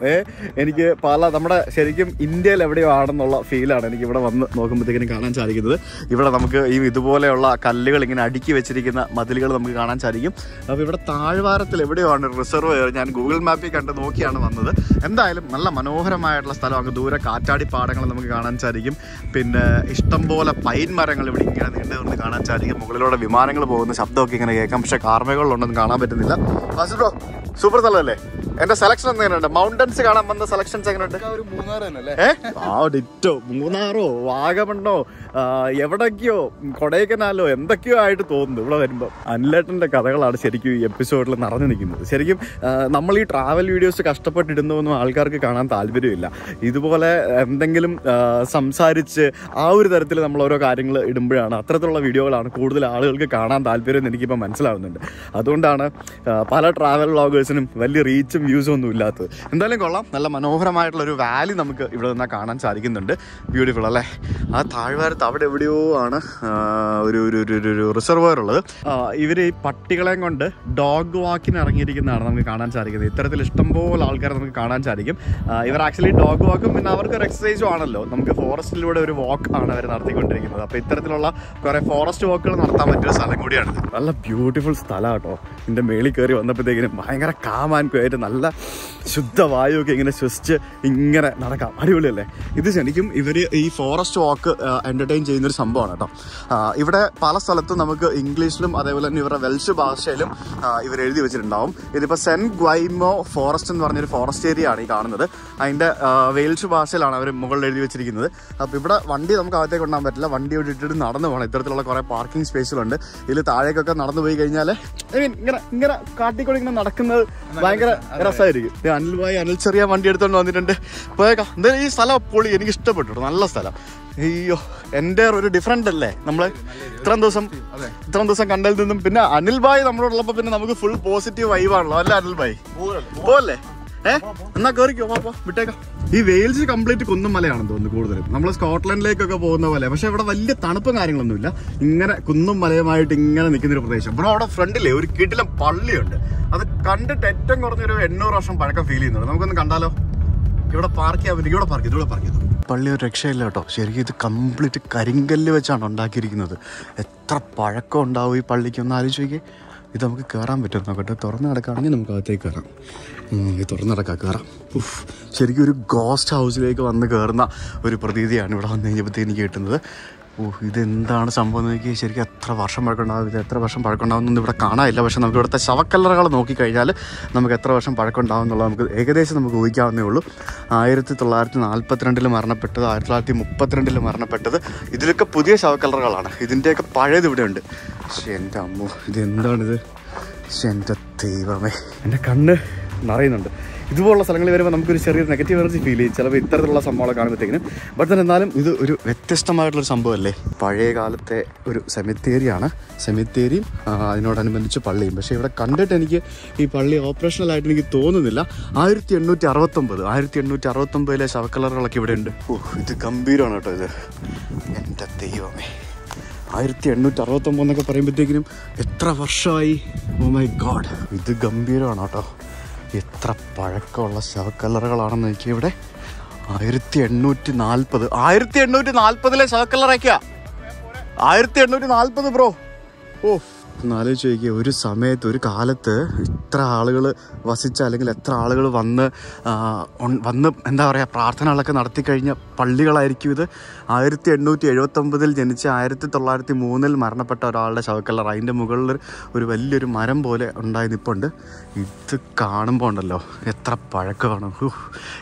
എനിക്ക് പല നമ്മുടെ ശരിക്കും ഇന്ത്യയിൽ എവിടെയോ ആണെന്നുള്ള ഫീലാണ് എനിക്ക് ഇവിടെ വന്ന് നോക്കുമ്പോഴത്തേക്കിനും കാണാൻ സാധിക്കുന്നത്. ഇവിടെ നമുക്ക് ഈ ഇതുപോലെയുള്ള കല്ലുകൾ ഇങ്ങനെ അടുക്കി വെച്ചിരിക്കുന്ന മതിലുകൾ നമുക്ക് കാണാൻ സാധിക്കും. അപ്പോൾ ഇവിടെ താഴ്വാരത്തിൽ എവിടെയോ ആണ് റിസർവോയർ. ഞാൻ ഗൂഗിൾ മാപ്പിൽ കണ്ട് നോക്കിയാണ് വന്നത്. എന്തായാലും നല്ല മനോഹരമായിട്ടുള്ള സ്ഥലമാണ്. ദൂരെ കാറ്റാടി പാടങ്ങൾ നമുക്ക് കാണാൻ സാധിക്കും. പിന്നെ ഇഷ്ടംപോലെ പൈൻ മരങ്ങൾ ഇവിടെ ഇങ്ങനെ നീണ്ടു നിന്ന് കാണാൻ സാധിക്കും. മുകളിലൂടെ വിമാനങ്ങൾ പോകുന്ന ശബ്ദമൊക്കെ ഇങ്ങനെ കേൾക്കാം. പക്ഷേ കാർമേഘങ്ങളിലൊന്നും കാണാൻ പറ്റുന്നില്ല. ബ്രോ സൂപ്പർ സ്ഥലമല്ലേ? എന്റെ സെലക്ഷൻ എങ്ങനെയുണ്ട്? മൗണ്ടൻസ് കാണാൻ വന്ന സെലക്ഷൻസ് എങ്ങനെയുണ്ട്? ഡിറ്റോ മൂന്നാറോ വാഗമണ്ണോ എവിടൊക്കെയോ കൊടൈക്കനാലോ എന്തൊക്കെയോ ആയിട്ട് തോന്നുന്നു ഇവിടെ വരുമ്പോൾ. അനിലേട്ടൻ്റെ കഥകളാണ് ശരിക്കും ഈ എപ്പിസോഡിൽ നിറഞ്ഞു നിൽക്കുന്നത്. ശരിക്കും നമ്മൾ ഈ ട്രാവൽ വീഡിയോസ് കഷ്ടപ്പെട്ടിടുന്നൊന്നും ആൾക്കാർക്ക് കാണാൻ താല്പര്യമില്ല. ഇതുപോലെ എന്തെങ്കിലും സംസാരിച്ച് ആ ഒരു തരത്തിൽ നമ്മൾ ഓരോ കാര്യങ്ങൾ ഇടുമ്പോഴാണ് അത്തരത്തിലുള്ള വീഡിയോകളാണ് കൂടുതൽ ആളുകൾക്ക് കാണാൻ താല്പര്യം എന്ന് എനിക്കിപ്പോൾ മനസ്സിലാവുന്നുണ്ട്. അതുകൊണ്ടാണ് പല ട്രാവൽ വ്ളോഗേഴ്സിനും വലിയ റീച്ചും വ്യൂസും ഒന്നും ഇല്ലാത്തത്. എന്തായാലും കൊള്ളാം, നല്ല മനോഹരമായിട്ടുള്ളൊരു വാലി നമുക്ക് ഇവിടെ നിന്ന് കാണാൻ സാധിക്കുന്നുണ്ട്. ബ്യൂട്ടിഫുൾ അല്ലേ? ആ താഴ്വാരത്ത് അവിടെ എവിടെയോ ആണ് ഒരു ഒരു റിസർവോയർ ഉള്ളത്. ഇവർ ഈ പട്ടികളെയും കൊണ്ട് ഡോഗ് വാക്കിന് ഇറങ്ങിയിരിക്കുന്നതാണ് നമുക്ക് കാണാൻ സാധിക്കുന്നത്. ഇത്തരത്തിൽ ഇഷ്ടംപോലെ ആൾക്കാരെ നമുക്ക് കാണാൻ സാധിക്കും. ഇവർ ആക്ച്വലി ഡോഗ് വാക്കും പിന്നെ അവർക്ക് ഒരു എക്സസൈസും ആണല്ലോ. നമുക്ക് ഫോറസ്റ്റിലൂടെ ഒരു വാക്ക് ആണ് അവർ നടത്തിക്കൊണ്ടിരിക്കുന്നത്. അപ്പോൾ ഇത്തരത്തിലുള്ള കുറേ ഫോറസ്റ്റ് വാക്കുകൾ നടത്താൻ പറ്റിയ സ്ഥലം കൂടിയാണ്. നല്ല ബ്യൂട്ടിഫുൾ സ്ഥലമാണ് കേട്ടോ. ഇതിൻ്റെ മേളിൽ കയറി വന്നപ്പോഴത്തേക്കിനും ഭയങ്കര കാമാൻകുമായിട്ട് നല്ല ശുദ്ധവായുവൊക്കെ ഇങ്ങനെ ശ്വസിച്ച് ഇങ്ങനെ നടക്കാം. അടിപൊളിയല്ലേ? ഇത് ശരിക്കും ഇവർ ഈ ഫോറസ്റ്റ് വാക്ക് എൻ്റർടൈൻ ചെയ്യുന്നൊരു സംഭവമാണ് കേട്ടോ. ഇവിടെ പല സ്ഥലത്തും നമുക്ക് ഇംഗ്ലീഷിലും അതേപോലെ തന്നെ ഇവരുടെ വെൽഷ് ഭാഷയിലും ഇവർ എഴുതി വെച്ചിട്ടുണ്ടാവും. ഇതിപ്പോൾ സെൻറ്റ് ഗ്വൈനോ ഫോറസ്റ്റ് എന്ന് പറഞ്ഞൊരു ഫോറസ്റ്റ് ഏരിയ ആണ് ഈ കാണുന്നത്. അതിൻ്റെ വെൽഷ് ഭാഷയിലാണ് അവർ മുകളിൽ എഴുതി വെച്ചിരിക്കുന്നത്. അപ്പോൾ ഇവിടെ വണ്ടി നമുക്ക് അകത്തേക്ക് കൊണ്ടാൻ പറ്റില്ല. വണ്ടി ഇട്ടിട്ട് നടന്നു പോകണം. ഇത്തരത്തിലുള്ള കുറേ പാർക്കിംഗ് സ്പേസുകളുണ്ട്. ഇതിൽ താഴേക്കൊക്കെ നടന്നു പോയി കഴിഞ്ഞാൽ ഐ മീൻ ഇങ്ങനെ കാട്ടിക്കൂടി ഇങ്ങനെ നടക്കുന്നത് ഭയങ്കര രസമായിരിക്കും. അനിൽ ഭായി അനിൽ ചെറിയ വണ്ടി എടുത്തുകൊണ്ട് വന്നിട്ടുണ്ട്. പോയേക്കാം. എന്തായാലും ഈ സ്ഥലം പൊളി, എനിക്ക് ഇഷ്ടപ്പെട്ടു. നല്ല സ്ഥലം. അയ്യോ, എൻ്റെ ഒരു ഡിഫറെൻ്റ് അല്ലേ? നമ്മൾ ഇത്രയും ദിവസം കണ്ടതിൽ നിന്നും പിന്നെ അനിൽ ഭായി നമ്മളോടുള്ളപ്പോൾ പിന്നെ നമുക്ക് ഫുൾ പോസിറ്റീവ് വൈബാണല്ലോ അല്ലേ അനിൽ ഭായി? പോവല്ലേ? എന്നാ കയറിക്കോ, പാപ്പാ വിട്ടേക്കാം. ഈ വെയിൽസ് കംപ്ലീറ്റ് കുന്നും മലയാണെന്ന് തോന്നുന്നു കൂടുതലും. നമ്മൾ സ്കോട്ട്ലൻഡിലേക്കൊക്കെ പോകുന്ന പോലെ. പക്ഷേ ഇവിടെ വലിയ തണുപ്പും കാര്യങ്ങളൊന്നുമില്ല. ഇങ്ങനെ കുന്നും മലയുമായിട്ട് ഇങ്ങനെ നിൽക്കുന്നൊരു പ്രദേശം. ഇവിടെ അവിടെ ഫ്രണ്ടിലെ ഒരു കിടിലം പള്ളിയുണ്ട്. അത് കണ്ടിട്ട് ഏറ്റവും കുറഞ്ഞൊരു 800 വർഷം പഴക്കം ഫീൽ ചെയ്യുന്നുണ്ട്. നമുക്കൊന്ന് കണ്ടാലോ? ഇവിടെ പാർക്ക് ചെയ്യാൻ പറ്റും. ഇവിടെ പാർക്ക് ചെയ്തു. പള്ളി ഒരു രക്ഷയില്ല കേട്ടോ. ശരിക്കും ഇത് കംപ്ലീറ്റ് കരിങ്കല്ല് വെച്ചാണ് ഉണ്ടാക്കിയിരിക്കുന്നത്. എത്ര പഴക്കം ഉണ്ടാവും ഈ പള്ളിക്ക്, ഒന്ന് ആലോചിച്ച് നോക്കി. ഇത് നമുക്ക് കയറാൻ പറ്റും. നോക്കട്ടെ, തുറന്ന് കിടക്കുകയാണെങ്കിൽ നമുക്ക് അകത്തേക്ക് കയറാം. തുറന്ന് കിടക്കാം, കയറാം. ശരിക്കും ഒരു ഗോസ്റ്റ് ഹൗസിലേക്ക് വന്ന് കയറുന്ന ഒരു പ്രതീതിയാണ് ഇവിടെ വന്നു കഴിഞ്ഞപ്പോഴത്തേക്ക് എനിക്ക് കിട്ടുന്നത്. ഇതെന്താണ് സംഭവം എന്ന് നോക്കി. ശരിക്കും എത്ര വർഷം പഴക്കമുണ്ടാകുമെന്ന് ഇവിടെ കാണാനില്ല. പക്ഷേ നമുക്ക് ഇവിടുത്തെ ശവക്കല്ലറകൾ നോക്കിക്കഴിഞ്ഞാൽ നമുക്ക് എത്ര വർഷം പഴക്കമുണ്ടാകും എന്നുള്ളത് നമുക്ക് ഏകദേശം നമുക്ക് ഊഹിക്കാവുന്നേ ഉള്ളൂ. 1942 മരണപ്പെട്ടത്, 1932 മരണപ്പെട്ടത്, ഇതിലൊക്കെ പുതിയ ശവക്കല്ലറകളാണ്. ഇതിൻ്റെയൊക്കെ പഴയത് ഇവിടെ ഉണ്ട്. പക്ഷേ എൻ്റെ അമ്മ, ഇതെന്താണിത്? പക്ഷേ എൻ്റെ ദൈവമേ, എൻ്റെ കണ്ണ് നിറയുന്നുണ്ട്. ഇതുപോലുള്ള സ്ഥലങ്ങളിൽ വരുമ്പോൾ നമുക്കൊരു ചെറിയൊരു നെഗറ്റീവ് എനർജി ഫീൽ ചെയ്യും ചിലപ്പോൾ ഇത്തരത്തിലുള്ള സംഭവങ്ങൾ കാണുമ്പോഴത്തേക്കിനും. ബട്ട് എന്നാലും ഇത് ഒരു വ്യത്യസ്തമായിട്ടുള്ളൊരു സംഭവമല്ലേ? പഴയ കാലത്തെ ഒരു സെമിത്തേരിയാണ്. സെമിത്തേരിയും അതിനോടനുബന്ധിച്ച് പള്ളിയും. പക്ഷേ ഇവിടെ കണ്ടിട്ട് എനിക്ക് ഈ പള്ളി ഓപ്പറേഷണലായിട്ട് എനിക്ക് തോന്നുന്നില്ല. 1869 ശവക്കല്ലറകളൊക്കെ ഇവിടെ ഉണ്ട്. ഇത് ഗംഭീരമാണ് കേട്ടോ. ഇത് എൻ്റെ ദൈവമേ, 1869 എന്നൊക്കെ പറയുമ്പോഴത്തേക്കിനും എത്ര വർഷമായി? ഓ മൈ ഗോഡ്, ഇത് ഗംഭീരമാണ് കേട്ടോ. എത്ര പഴക്കമുള്ള ശവക്കല്ലറകളാണെന്ന് നോക്കിയാൽ ഇവിടെ 1840 1840 ശവക്കല്ലറയ്ക്കാ. 1840 ബ്രോ. ഓ, എന്നാലോചിച്ച് നോക്കിയാൽ ഒരു സമയത്ത് ഒരു കാലത്ത് ഇത്ര ആളുകൾ വസിച്ച, അല്ലെങ്കിൽ എത്ര ആളുകൾ വന്ന് എന്താ പറയുക, പ്രാർത്ഥനകളൊക്കെ നടത്തിക്കഴിഞ്ഞ പള്ളികളായിരിക്കും ഇത്. 1879 ജനിച്ച് 1903 മരണപ്പെട്ട ഒരാളുടെ ശവക്കല്ലറ. അതിൻ്റെ മുകളിൽ ഒരു വലിയൊരു മരം പോലെ ഉണ്ടായി നിൽപ്പുണ്ട്. ഇത് കാണുമ്പോൾ ഉണ്ടല്ലോ എത്ര പഴക്കമാണ്.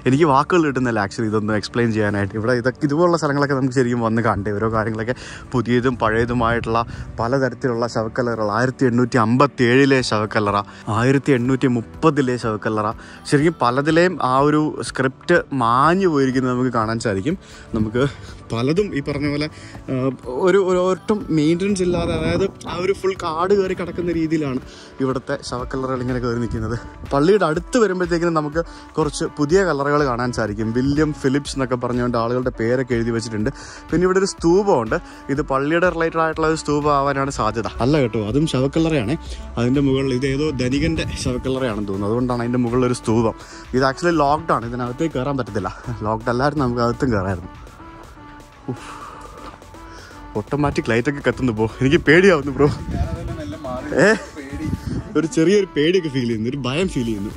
എനിക്ക് വാക്കുകൾ കിട്ടുന്നില്ല ആക്ച്വലി ഇതൊന്ന് എക്സ്പ്ലെയിൻ ചെയ്യാനായിട്ട്. ഇവിടെ ഇതൊക്കെ ഇതുപോലുള്ള സ്ഥലങ്ങളൊക്കെ നമുക്ക് ശരിക്കും വന്ന് കണ്ടേ ഓരോ കാര്യങ്ങളൊക്കെ പുതിയതും പഴയതുമായിട്ടുള്ള പലതരത്തിലുള്ള ശവക്കല്ലറകൾ. 1857 ശവക്കല്ലറ, 1830 ശവക്കല്ലറ. ശരിക്കും പലതിലെയും ആ ഒരു സ്ക്രിപ്റ്റ് മാഞ്ഞു പോയിരിക്കുന്നത് നമുക്ക് കാണാൻ സാധിക്കും. നമുക്ക് പലതും ഈ പറഞ്ഞ പോലെ ഒരു ഒട്ടും മെയിൻ്റനൻസ് ഇല്ലാതെ, അതായത് ആ ഒരു ഫുൾ കാട് കയറി കിടക്കുന്ന രീതിയിലാണ് ഇവിടുത്തെ ശവക്കല്ലറകൾ ഇങ്ങനെ കയറി നിൽക്കുന്നത്. പള്ളിയുടെ അടുത്ത് വരുമ്പോഴത്തേക്കിനും നമുക്ക് കുറച്ച് പുതിയ കല്ലറകൾ കാണാൻ സാധിക്കും. വില്യം ഫിലിപ്സ് എന്നൊക്കെ പറഞ്ഞുകൊണ്ട് ആളുകളുടെ പേരൊക്കെ എഴുതി വെച്ചിട്ടുണ്ട്. പിന്നെ ഇവിടെ ഒരു സ്തൂപമുണ്ട്. ഇത് പള്ളിയുടെ റിലേറ്റഡ് ആയിട്ടുള്ള ഒരു സ്തൂപം ആവാനാണ് സാധ്യത. അല്ല കേട്ടോ, അതും ശവക്കല്ലറയാണ്. അതിൻ്റെ മുകളിൽ ഇത് ഏതോ ധനികൻ്റെ ശവക്കല്ലറയാണെന്ന് തോന്നുന്നു. അതുകൊണ്ടാണ് അതിൻ്റെ മുകളിലൊരു സ്തൂപം. ഇത് ആക്ച്വലി ലോക്ക്ഡാണ്. ഇതിനകത്തേക്ക് കയറാൻ പറ്റത്തില്ല. ലോക്ക്ഡ് അല്ലായിരുന്നു, നമുക്ക് അകത്തും കയറായിരുന്നു. ഓട്ടോമാറ്റിക് ലൈറ്റൊക്കെ കത്തുന്നു. ബ്രോ എനിക്ക് പേടിയാവുന്നു ബ്രോ. ഒരു ചെറിയൊരു പേടിയൊക്കെ ഫീൽ ചെയ്യുന്നു, ഒരു ഭയം ഫീൽ ചെയ്യുന്നു.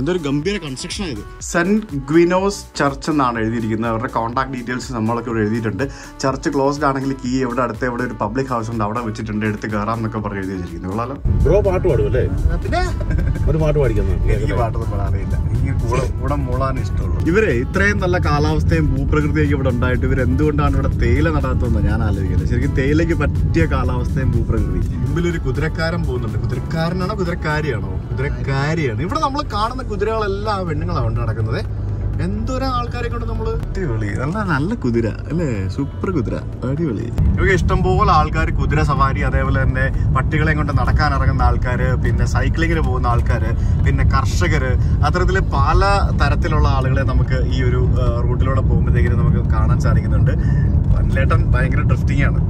എന്തൊരു ഗംഭീര കൺസ്ട്രക്ഷൻ ആയത്. സെന്റ് ഗ്വിനോസ് ചർച്ച് എന്നാണ് എഴുതിയിരിക്കുന്നത്. അവരുടെ കോൺടാക്ട് ഡീറ്റെയിൽസ് നമ്മളൊക്കെ ഇവിടെ എഴുതിയിട്ടുണ്ട്. ചർച്ച് ക്ലോസ്ഡ് ആണെങ്കിൽ കീ ഇവിടെ അടുത്ത് ഇവിടെ ഒരു പബ്ലിക് ഹൗസ് ഉണ്ട്, അവിടെ വെച്ചിട്ടുണ്ട്, എടുത്ത് കയറാം എന്നൊക്കെ പറഞ്ഞ് എഴുതി വെച്ചിരിക്കുന്നത്. ഇവരെ ഇത്രയും നല്ല കാലാവസ്ഥയും ഭൂപ്രകൃതിയൊക്കെ ഇവിടെ ഉണ്ടായിട്ട് ഇവർ എന്തുകൊണ്ടാണ് ഇവിടെ തേയില നടാത്തതെന്ന് ഞാൻ ആലോചിക്കുന്നത്. ശരിക്കും തേയിലയ്ക്ക് പറ്റിയ കാലാവസ്ഥയും ഭൂപ്രകൃതി. മുമ്പിലൊരു കുതിരക്കാരൻ പോകുന്നുണ്ട്. കുതിരക്കാരനാണോ കുതിരക്കാരിയാണോ? കുതിരക്കാരിയാണ്. ഇവിടെ നമ്മൾ കാണുന്ന കുതിരകളെല്ലാം പെണ്ണുങ്ങളാണ് കൊണ്ട് നടക്കുന്നത്. എന്തോരം ആൾക്കാരെ കൊണ്ട് നമ്മള് അടിപൊളി നല്ല നല്ല കുതിര അല്ലേ, സൂപ്പർ കുതിര അടിപൊളി. ഇവർക്ക് ഇഷ്ടംപോലെ ആൾക്കാർ കുതിര സവാരി, അതേപോലെ തന്നെ പട്ടികളെ കൊണ്ട് നടക്കാൻ ഇറങ്ങുന്ന ആൾക്കാര്, പിന്നെ സൈക്ലിങ്ങിന് പോകുന്ന ആൾക്കാര്, പിന്നെ കർഷകര്, അത്തരത്തില് പല തരത്തിലുള്ള ആളുകളെ നമുക്ക് ഈ ഒരു റൂട്ടിലൂടെ പോകുമ്പോഴത്തേക്കും നമുക്ക് കാണാൻ സാധിക്കുന്നുണ്ട്. ലേട്ടൻ ഭയങ്കര ഡ്രിഫ്റ്റിംഗ് ആണ്.